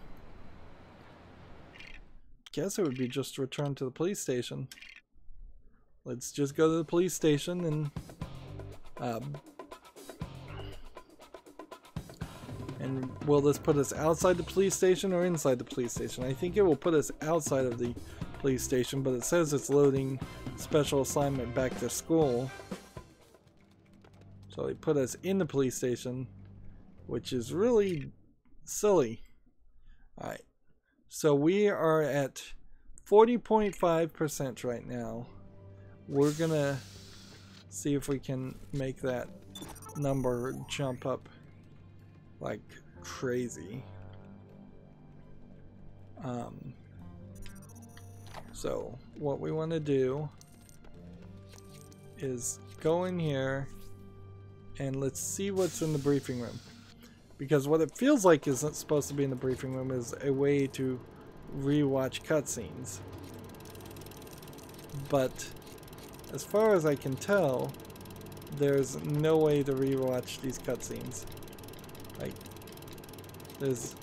Guess it would be just return to the police station. Let's just go to the police station and um, and will this put us outside the police station or inside the police station? I think it will put us outside of the police station, but it says it's loading special assignment back to school. So they put us in the police station, which is really silly. All right. So we are at forty point five percent right now. We're gonna see if we can make that number jump up like crazy. Um, so what we want to do is go in here and let's see what's in the briefing room. Because what it feels like isn't supposed to be in the briefing room is a way to rewatch cutscenes. But as far as I can tell, there's no way to rewatch these cutscenes. Like, there's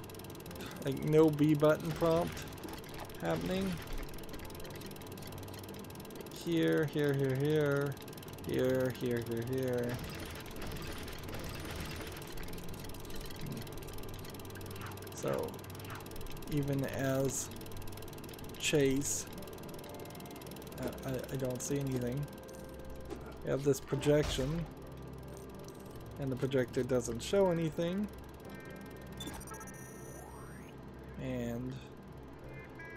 like no B button prompt happening. Here, here, here, here, here, here, here, here. So, even as Chase, uh, I, I don't see anything. We have this projection, and the projector doesn't show anything, and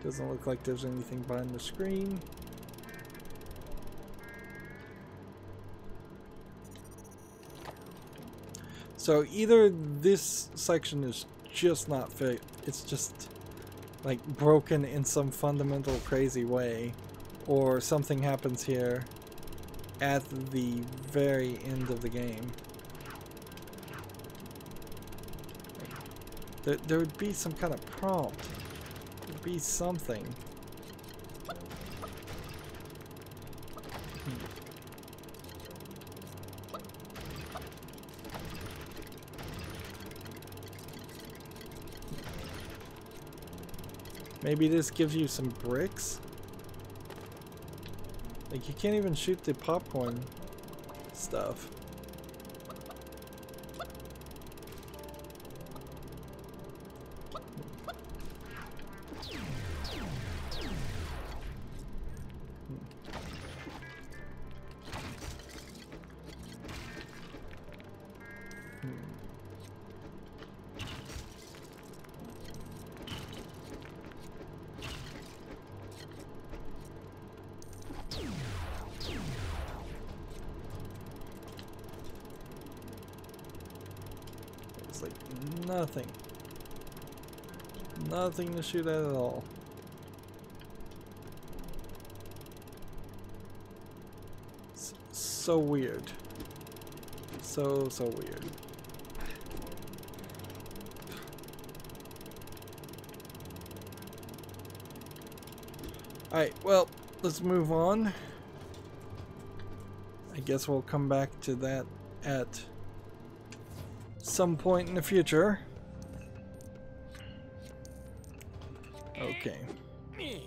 doesn't look like there's anything behind the screen. So either this section is just not fit, it's just like broken in some fundamental crazy way, or something happens here at the very end of the game. There, there would be some kind of prompt, there would be something. Maybe this gives you some bricks? Like, you can't even shoot the popcorn stuff. Nothing. Nothing to shoot at at all. It's so weird. So, so weird. Alright, well, let's move on. I guess we'll come back to that at some point in the future. Okay.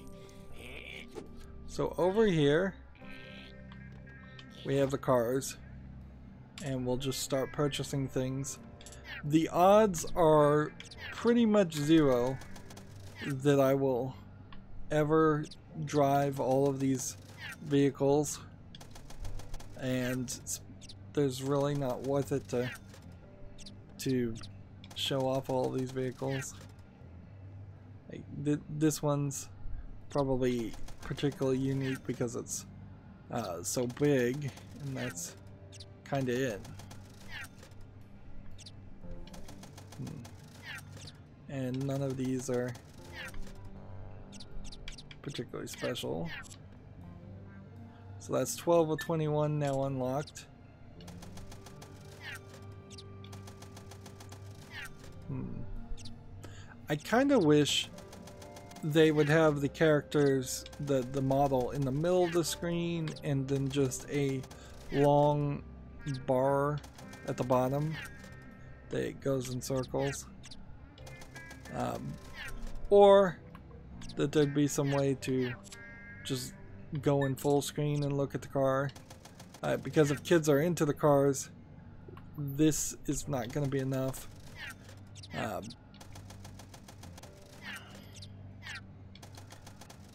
So over here we have the cars, and we'll just start purchasing things. The odds are pretty much zero that I will ever drive all of these vehicles, and there's really not worth it to to show off all these vehicles. Like th this one's probably particularly unique because it's uh, so big, and that's kind of it. Hmm. And none of these are particularly special. So that's twelve of twenty-one now unlocked. Hmm. I kind of wish they would have the characters, the, the model in the middle of the screen, and then just a long bar at the bottom that goes in circles. Um, or that there'd be some way to just go in full screen and look at the car. Uh, because if kids are into the cars, this is not going to be enough. Um,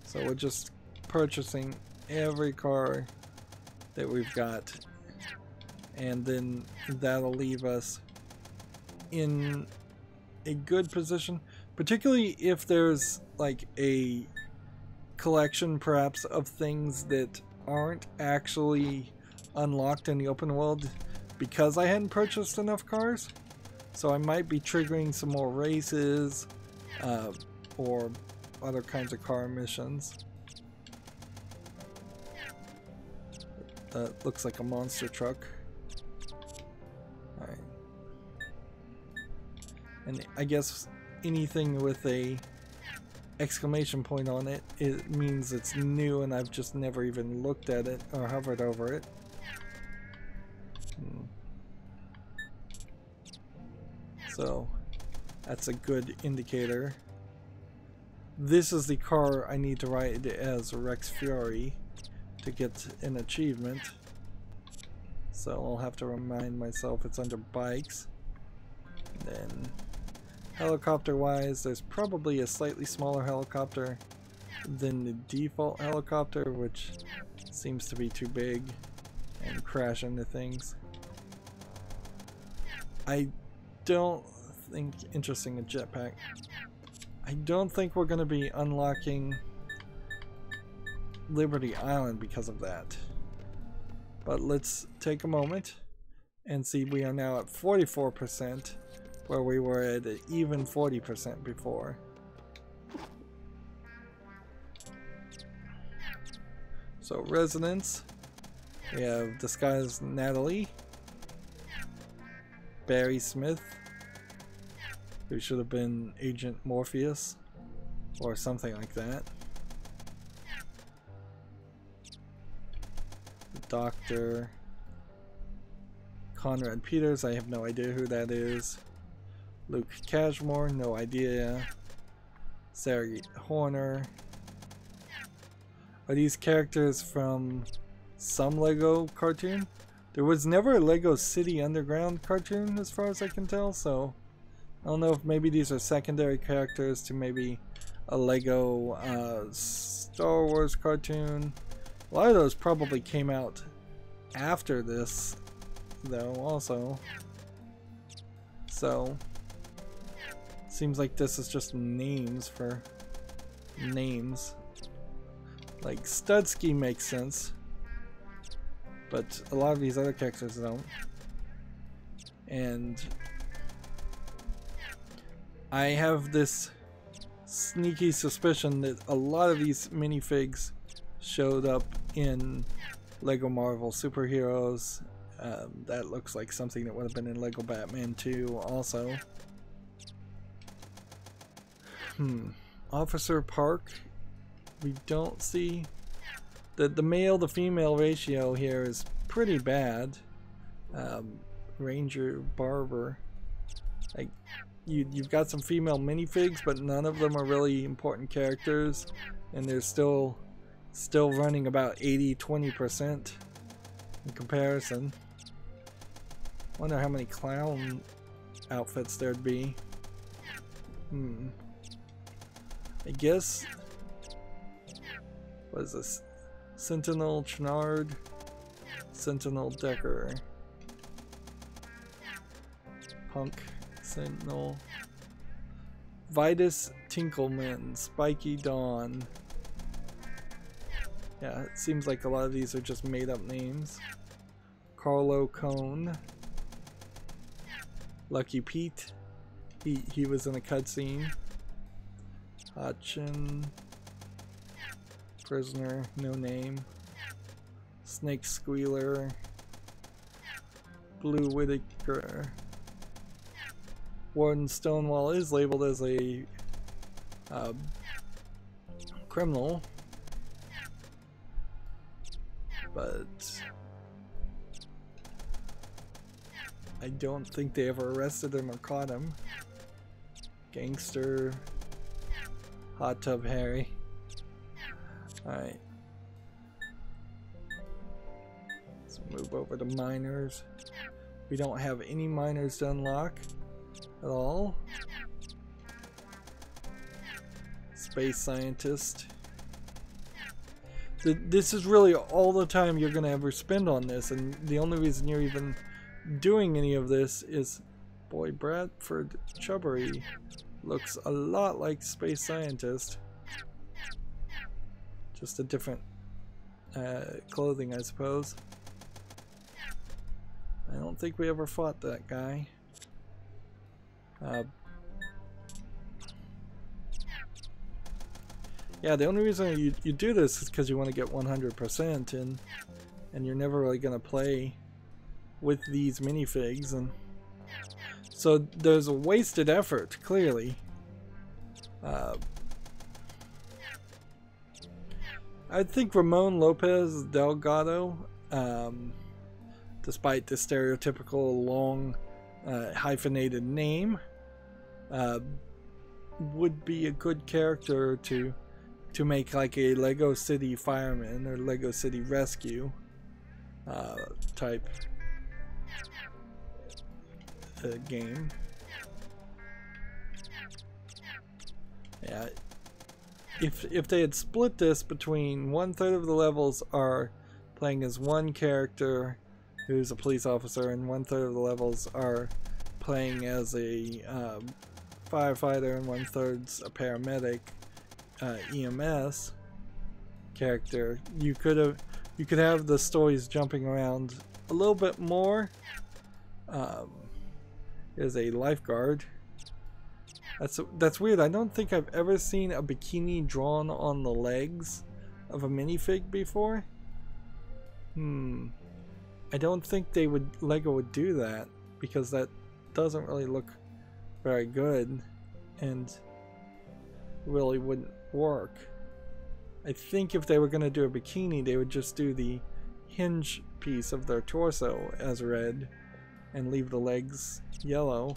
so we're just purchasing every car that we've got, and then that'll leave us in a good position, particularly if there's like a collection perhaps of things that aren't actually unlocked in the open world, because I hadn't purchased enough cars. So I might be triggering some more races uh, or other kinds of car missions. That looks like a monster truck. Alright. And I guess anything with a exclamation point on it, it means it's new and I've just never even looked at it or hovered over it. Hmm. So that's a good indicator. This is the car I need to ride as Rex Fury to get an achievement. So I'll have to remind myself it's under bikes. And then helicopter wise, there's probably a slightly smaller helicopter than the default helicopter, which seems to be too big and crash into things. I don't think interesting a jetpack. I don't think we're going to be unlocking Liberty Island because of that. But let's take a moment and see. We are now at forty-four percent where we were at an even forty percent before. So residents, we have disguised Natalia, Barry Smith, who should have been Agent Morpheus or something like that. The doctor, Conrad Peters, I have no idea who that is. Luke Cashmore, no idea. Sarah Horner. Are these characters from some Lego cartoon. There was never a Lego City Underground cartoon as far as I can tell, so I don't know if maybe these are secondary characters to maybe a Lego uh, Star Wars cartoon. A lot of those probably came out after this though also, so seems like this is just names for names. Like Studsky makes sense, but a lot of these other characters don't. And I have this sneaky suspicion that a lot of these minifigs showed up in Lego Marvel Superheroes. Um, that looks like something that would have been in Lego Batman two also. Hmm. Officer Park. We don't see that. The male to female ratio here is pretty bad. Um, Ranger Barber. Like you, you've got some female minifigs, but none of them are really important characters, and they're still still running about eighty twenty percent in comparison. Wonder how many clown outfits there'd be. Hmm. I guess, what is this? Sentinel Chenard, Sentinel Decker, Punk, Sentinel, Vitus Tinkleman, Spiky Dawn. Yeah, it seems like a lot of these are just made up names. Carlo Cone, Lucky Pete, he, he was in a cutscene. Hatchin, Prisoner, no name. Snake Squealer, Blue Whitaker. Warden Stonewall is labeled as a uh, criminal, but I don't think they ever arrested him or caught him. Gangster, Hot Tub Harry. Alright. Let's move over to miners. We don't have any miners to unlock at all. Space scientist. Th this is really all the time you're going to ever spend on this, and the only reason you're even doing any of this is, boy, Bradford Chubbery looks a lot like space scientist. Just a different uh, clothing, I suppose. I don't think we ever fought that guy. Uh, yeah, the only reason you, you do this is because you want to get one hundred percent, and and you're never really going to play with these minifigs, and so there's a wasted effort, clearly. Uh, I think Ramon Lopez Delgado, um, despite the stereotypical long uh, hyphenated name, uh, would be a good character to to make like a Lego City fireman or Lego City rescue uh, type uh, game. Yeah. If, if they had split this between one third of the levels are playing as one character who's a police officer, and one third of the levels are playing as a uh, firefighter, and one third's a paramedic uh, E M S character, you could have you could have the stories jumping around a little bit more. Um, as a lifeguard. That's, that's weird. I don't think I've ever seen a bikini drawn on the legs of a minifig before. Hmm. I don't think they would Lego would do that, because that doesn't really look very good and really wouldn't work. I think if they were going to do a bikini, they would just do the hinge piece of their torso as red and leave the legs yellow.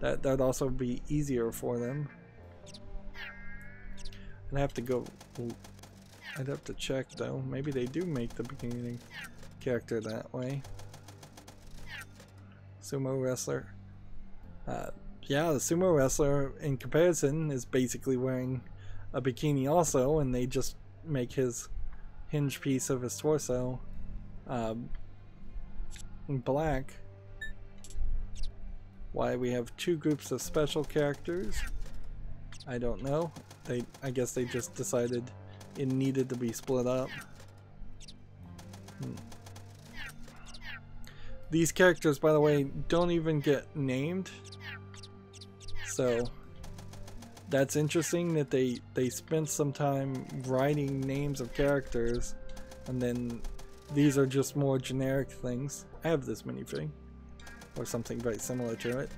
That that'd also be easier for them. And I have to go I'd have to check though. Maybe they do make the beginning character that way. Sumo wrestler. Uh, yeah, the sumo wrestler in comparison is basically wearing a bikini also, and they just make his hinge piece of his torso um, black. Why we have two groups of special characters, I don't know. They, I guess they just decided it needed to be split up. Hmm. These characters, by the way, don't even get named, so that's interesting that they they spent some time writing names of characters, and then these are just more generic things. I have this minifig, or something very similar to it.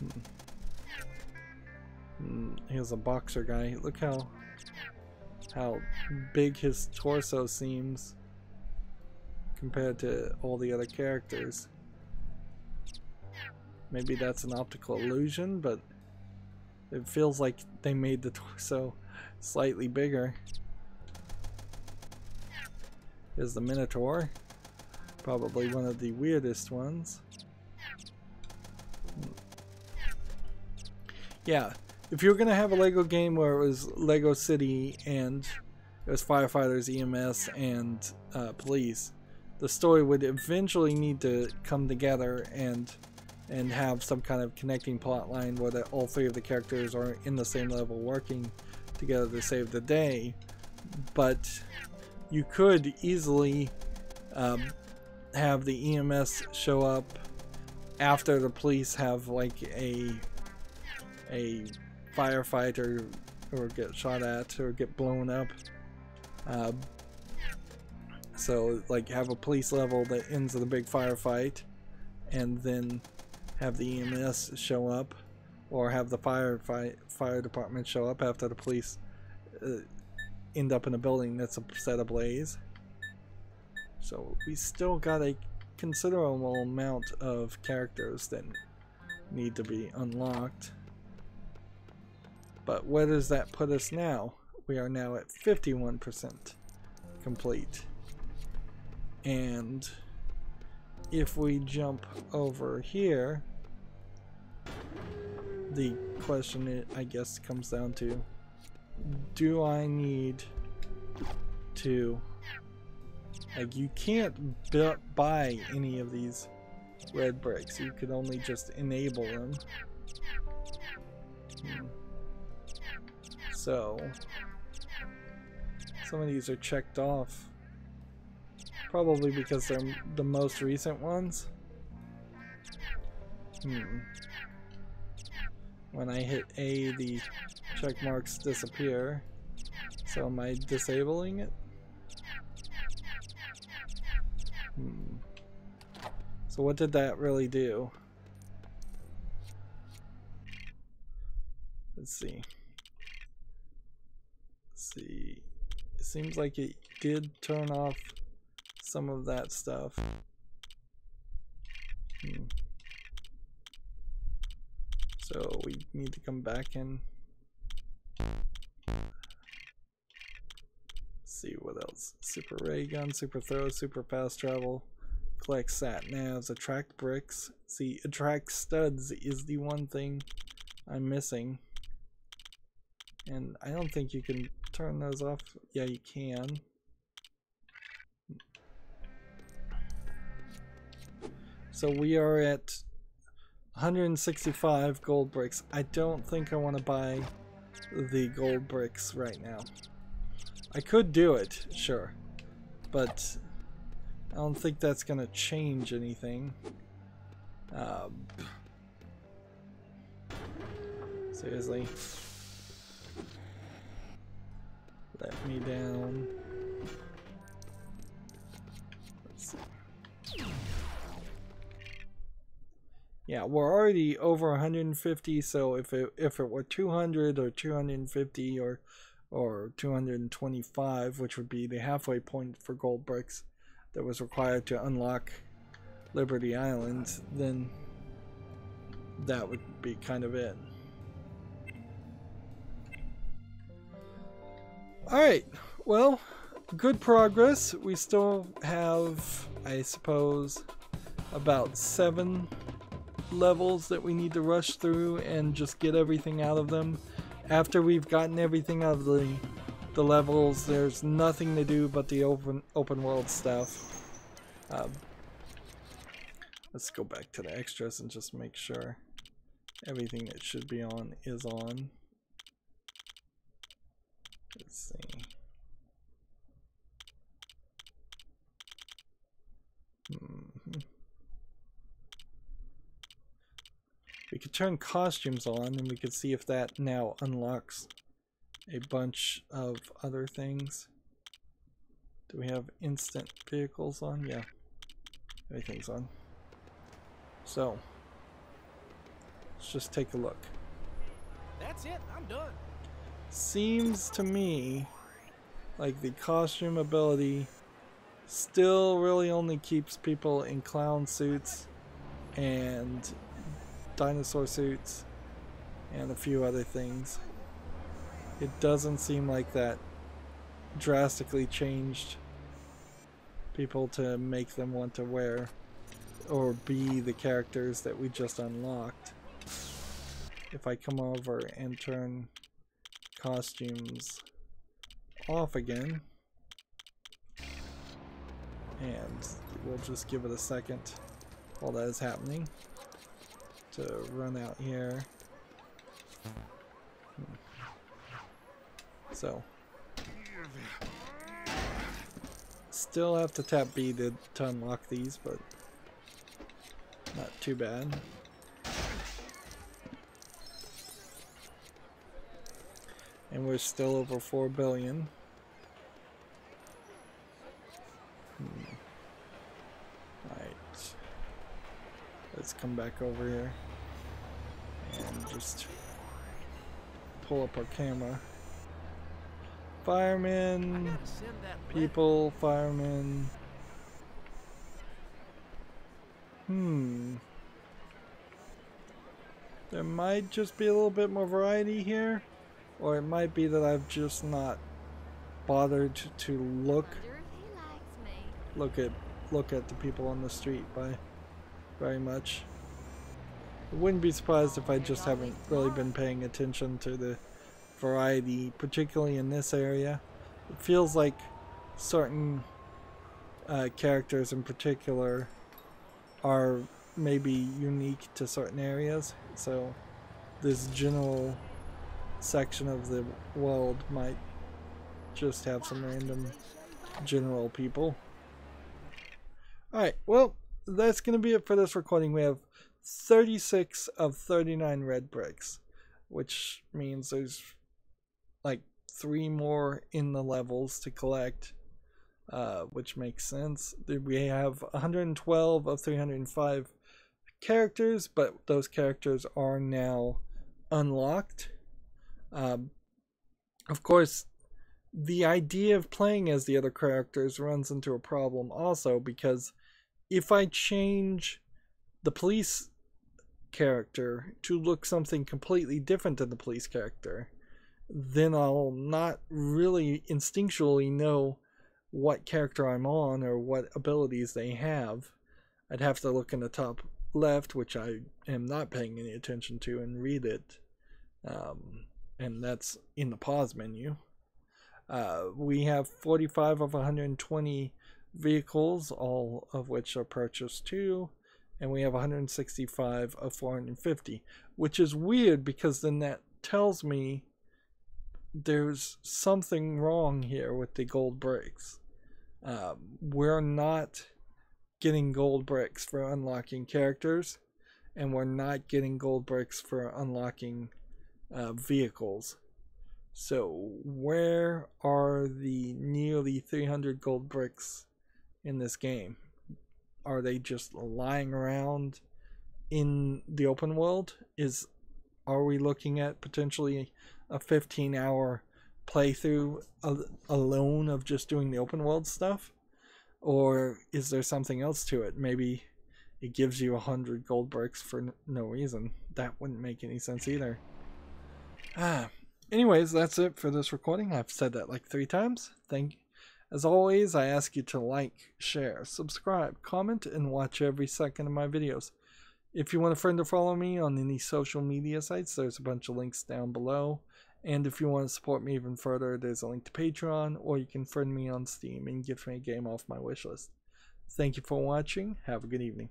Hmm. Hmm. Here's a boxer guy. Look how how big his torso seems compared to all the other characters. Maybe that's an optical illusion, but it feels like they made the torso slightly bigger. Here's the Minotaur, probably one of the weirdest ones. Yeah, if you're gonna have a Lego game where it was Lego City and it was firefighters, E M S, and uh, police, the story would eventually need to come together and and have some kind of connecting plot line where the, all three of the characters are in the same level working together to save the day. But you could easily um, have the E M S show up after the police have like a a firefighter or get shot at or get blown up. Uh, So, like, have a police level that ends in a big firefight, and then have the E M S show up, or have the fire fight, fire department show up after the police uh, end up in a building that's set ablaze. So we still got a considerable amount of characters that need to be unlocked. But where does that put us now? We are now at fifty-one percent complete. And if we jump over here, the question it, I guess comes down to, do I need to, like, you can't bu buy any of these red bricks, you could only just enable them. Hmm. So some of these are checked off. Probably because they're the most recent ones. Hmm. When I hit A, the check marks disappear. So am I disabling it? Hmm. So what did that really do? Let's see. Let's see. It seems like it did turn off some of that stuff. Hmm. So we need to come back and see what else. Super ray gun, super throw, super fast travel, collect sat navs, attract bricks. See, attract studs is the one thing I'm missing, and I don't think you can turn those off. Yeah, you can. So we are at one hundred sixty-five gold bricks. I don't think I want to buy the gold bricks right now. I could do it, sure, but I don't think that's going to change anything. Um, seriously. Let me down. Let's see. Yeah, we're already over one hundred fifty, so if it if it were two hundred or two hundred fifty or or two hundred twenty-five, which would be the halfway point for gold bricks that was required to unlock Liberty Island, then that would be kind of it. All right, well, good progress. We still have, I suppose, about seven levels that we need to rush through and just get everything out of them. After we've gotten everything out of the the levels, there's nothing to do but the open open world stuff. Um, let's go back to the extras and just make sure everything that should be on is on. Let's see. Mm-hmm. We could turn costumes on and we could see if that now unlocks a bunch of other things. Do we have instant vehicles on? Yeah, everything's on. So let's just take a look. That's it, I'm done. Seems to me like the costume ability still really only keeps people in clown suits and dinosaur suits and a few other things. It doesn't seem like that drastically changed people to make them want to wear or be the characters that we just unlocked. If I come over and turn costumes off again, and we'll just give it a second while that is happening to run out here. Hmm. So still have to tap B to, to unlock these, but not too bad. And we're still over four billion. Let's come back over here and just pull up our camera. Firemen, people, firemen. Hmm. There might just be a little bit more variety here, or it might be that I've just not bothered to look look at look at the people on the street by very much. I wouldn't be surprised if I just haven't really been paying attention to the variety, particularly in this area. It feels like certain uh, characters in particular are maybe unique to certain areas, so this general section of the world might just have some random general people. Alright, well, that's going to be it for this recording. We have thirty-six of thirty-nine red bricks, which means there's like three more in the levels to collect, uh, which makes sense. We have one hundred twelve of three hundred five characters, but those characters are now unlocked. Um, of course, the idea of playing as the other characters runs into a problem also, because if I change the police character to look something completely different than the police character, then I'll not really instinctually know what character I'm on or what abilities they have. I'd have to look in the top left, which I am not paying any attention to, and read it. Um, and that's in the pause menu. Uh, we have forty-five of one hundred twenty vehicles, all of which are purchased too, and we have one hundred sixty-five of four hundred fifty, which is weird because then that tells me there's something wrong here with the gold bricks. Um, we're not getting gold bricks for unlocking characters, and we're not getting gold bricks for unlocking uh, vehicles. So where are the nearly three hundred gold bricks in this game? Are they just lying around in the open world? Is are we looking at potentially a fifteen hour playthrough alone of just doing the open world stuff? Or is there something else to it? Maybe it gives you one hundred gold bricks for no reason. That wouldn't make any sense either. Ah, anyways, that's it for this recording. I've said that like three times. Thank you. As always, I ask you to like, share, subscribe, comment, and watch every second of my videos. If you want a friend to follow me on any social media sites, there's a bunch of links down below. And if you want to support me even further, there's a link to Patreon, or you can friend me on Steam and give me a game off my wishlist. Thank you for watching. Have a good evening.